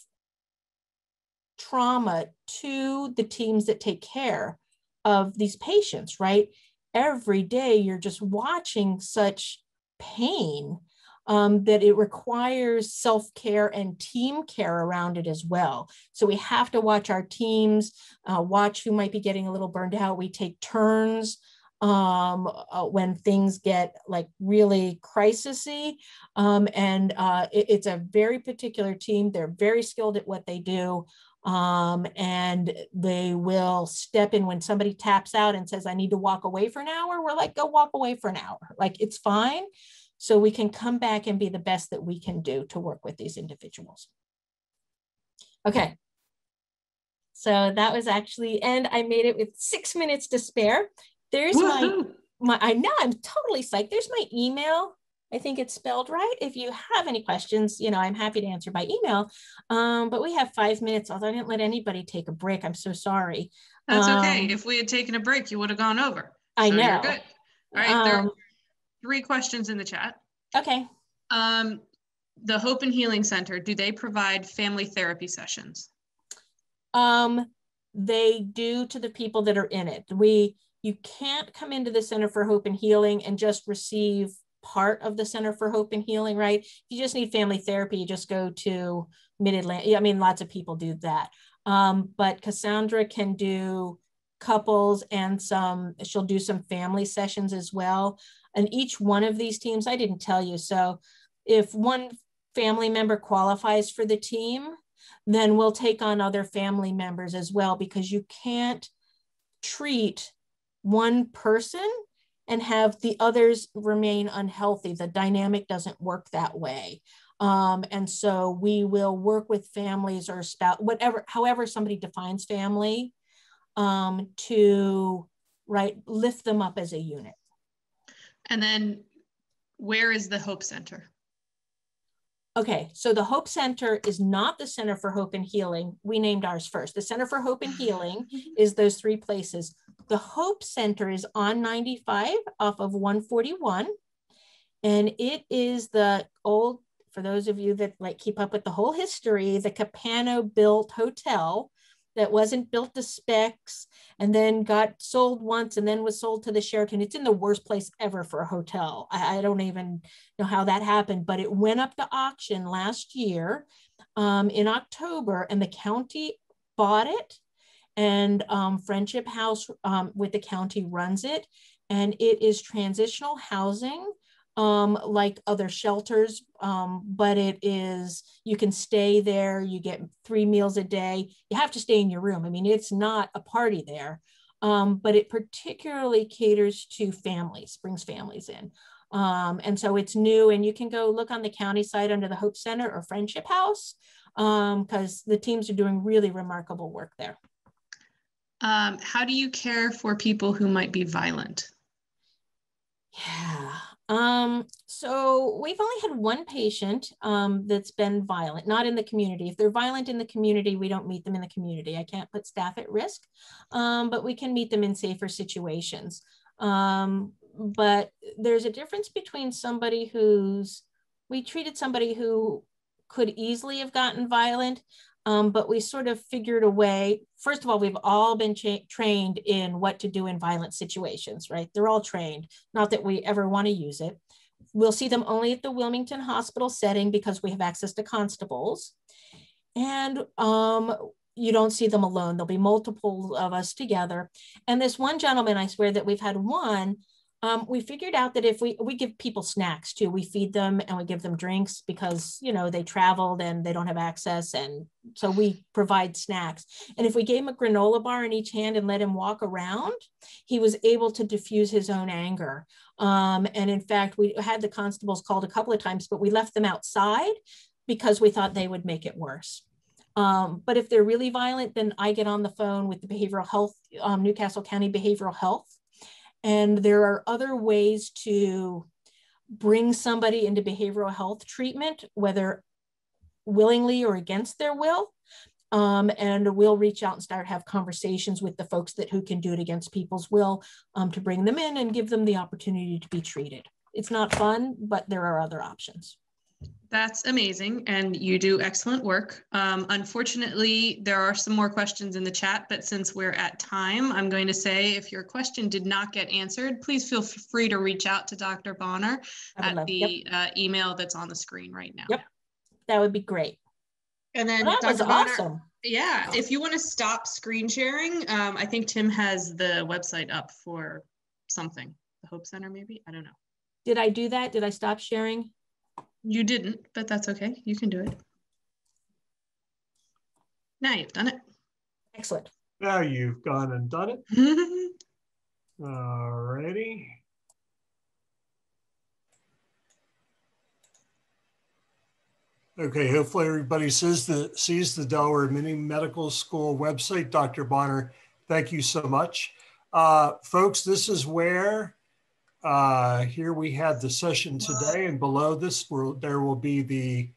trauma to the teams that take care of these patients, right? Every day you're just watching such pain, Um, that it requires self-care and team care around it as well. So we have to watch our teams, uh, watch who might be getting a little burned out. We take turns um, uh, when things get like really crisis-y. Um, and uh, it, it's a very particular team. They're very skilled at what they do. Um, and they will step in when somebody taps out and says, I need to walk away for an hour. We're like, go walk away for an hour. Like, it's fine. So we can come back and be the best that we can do to work with these individuals. Okay, so that was actually, and I made it with six minutes to spare. There's my, my, I know, I'm totally psyched. There's my email I think it's spelled right. If you have any questions, you know, I'm happy to answer by email, um, but we have five minutes, although I didn't let anybody take a break. I'm so sorry. That's um, okay. If we had taken a break, you would have gone over. I so know. You're good. All right, um, there are three questions in the chat. Okay. Um, the Hope and Healing Center, do they provide family therapy sessions? Um, they do to the people that are in it. We, you can't come into the Center for Hope and Healing and just receive part of the Center for Hope and Healing, right? If you just need family therapy, you just go to Mid-Atlantic. I mean, lots of people do that. Um, but Cassandra can do couples and some, she'll do some family sessions as well. And each one of these teams, I didn't tell you. So if one family member qualifies for the team, then we'll take on other family members as well, because you can't treat one person and have the others remain unhealthy. The dynamic doesn't work that way. Um, and so we will work with families or spouse, whatever, however somebody defines family, um, to right, lift them up as a unit. And then where is the Hope Center? Okay, so the Hope Center is not the Center for Hope and Healing. We named ours first. The Center for Hope and Healing is those three places. The Hope Center is on ninety-five off of one forty-one. And it is the old, for those of you that like keep up with the whole history, the Capano built hotel that wasn't built to specs and then got sold once and then was sold to the Sheraton. It's in the worst place ever for a hotel. I, I don't even know how that happened, but it went up to auction last year um, in October, and the county bought it, and um, Friendship House um, with the county runs it. And it is transitional housing um, like other shelters, um, but it is, you can stay there, you get three meals a day, you have to stay in your room. I mean, it's not a party there, um, but it particularly caters to families, brings families in. Um, and so it's new, and you can go look on the county side under the Hope Center or Friendship House, um, because the teams are doing really remarkable work there. Um, how do you care for people who might be violent? Yeah. Um, so we've only had one patient um, that's been violent, not in the community. If they're violent in the community, we don't meet them in the community. I can't put staff at risk, um, but we can meet them in safer situations. Um, but there's a difference between somebody who's, we treated somebody who could easily have gotten violent, um, but we sort of figured a way. First of all, we've all been trained in what to do in violent situations, right? They're all trained, not that we ever want to use it. We'll see them only at the Wilmington Hospital setting because we have access to constables. And um, you don't see them alone. There'll be multiple of us together. And this one gentleman, I swear that we've had one, um, we figured out that if we, we give people snacks too, we feed them and we give them drinks because, you know, they traveled and they don't have access. And so we provide snacks. And if we gave him a granola bar in each hand and let him walk around, he was able to diffuse his own anger. Um, and in fact, we had the constables called a couple of times, but we left them outside because we thought they would make it worse. Um, but if they're really violent, then I get on the phone with the behavioral health, um, Newcastle County Behavioral Health. And there are other ways to bring somebody into behavioral health treatment, whether willingly or against their will. Um, and we'll reach out and start have conversations with the folks that who can do it against people's will um, to bring them in and give them the opportunity to be treated. It's not fun, but there are other options. That's amazing. And you do excellent work. Um, unfortunately, there are some more questions in the chat, but since we're at time, I'm going to say if your question did not get answered, please feel free to reach out to Doctor Bohner at love, the yep. uh, email that's on the screen right now. Yep, that would be great. And then well, Doctor Bohner, awesome. yeah, if you want to stop screen sharing, um, I think Tim has the website up for something, the Hope Center maybe, I don't know. Did I do that? Did I stop sharing? You didn't, but that's okay. You can do it. Now you've done it. Excellent. Now you've gone and done it. Alrighty. Okay, hopefully everybody sees the, sees the Delaware Mini Medical School website. Doctor Bohner, thank you so much. Uh, folks, this is where Uh, here we had the session today, and below this will, there will be the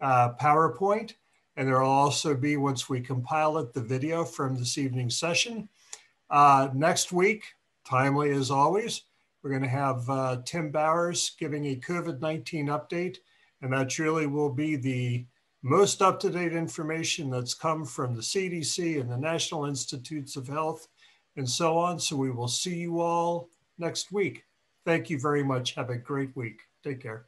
uh, PowerPoint, and there will also be, once we compile it, the video from this evening's session. Uh, next week, timely as always, we're going to have uh, Tim Bowers giving a COVID nineteen update, and that really will be the most up-to-date information that's come from the C D C and the National Institutes of Health and so on. So we will see you all next week. Thank you very much. Have a great week. Take care.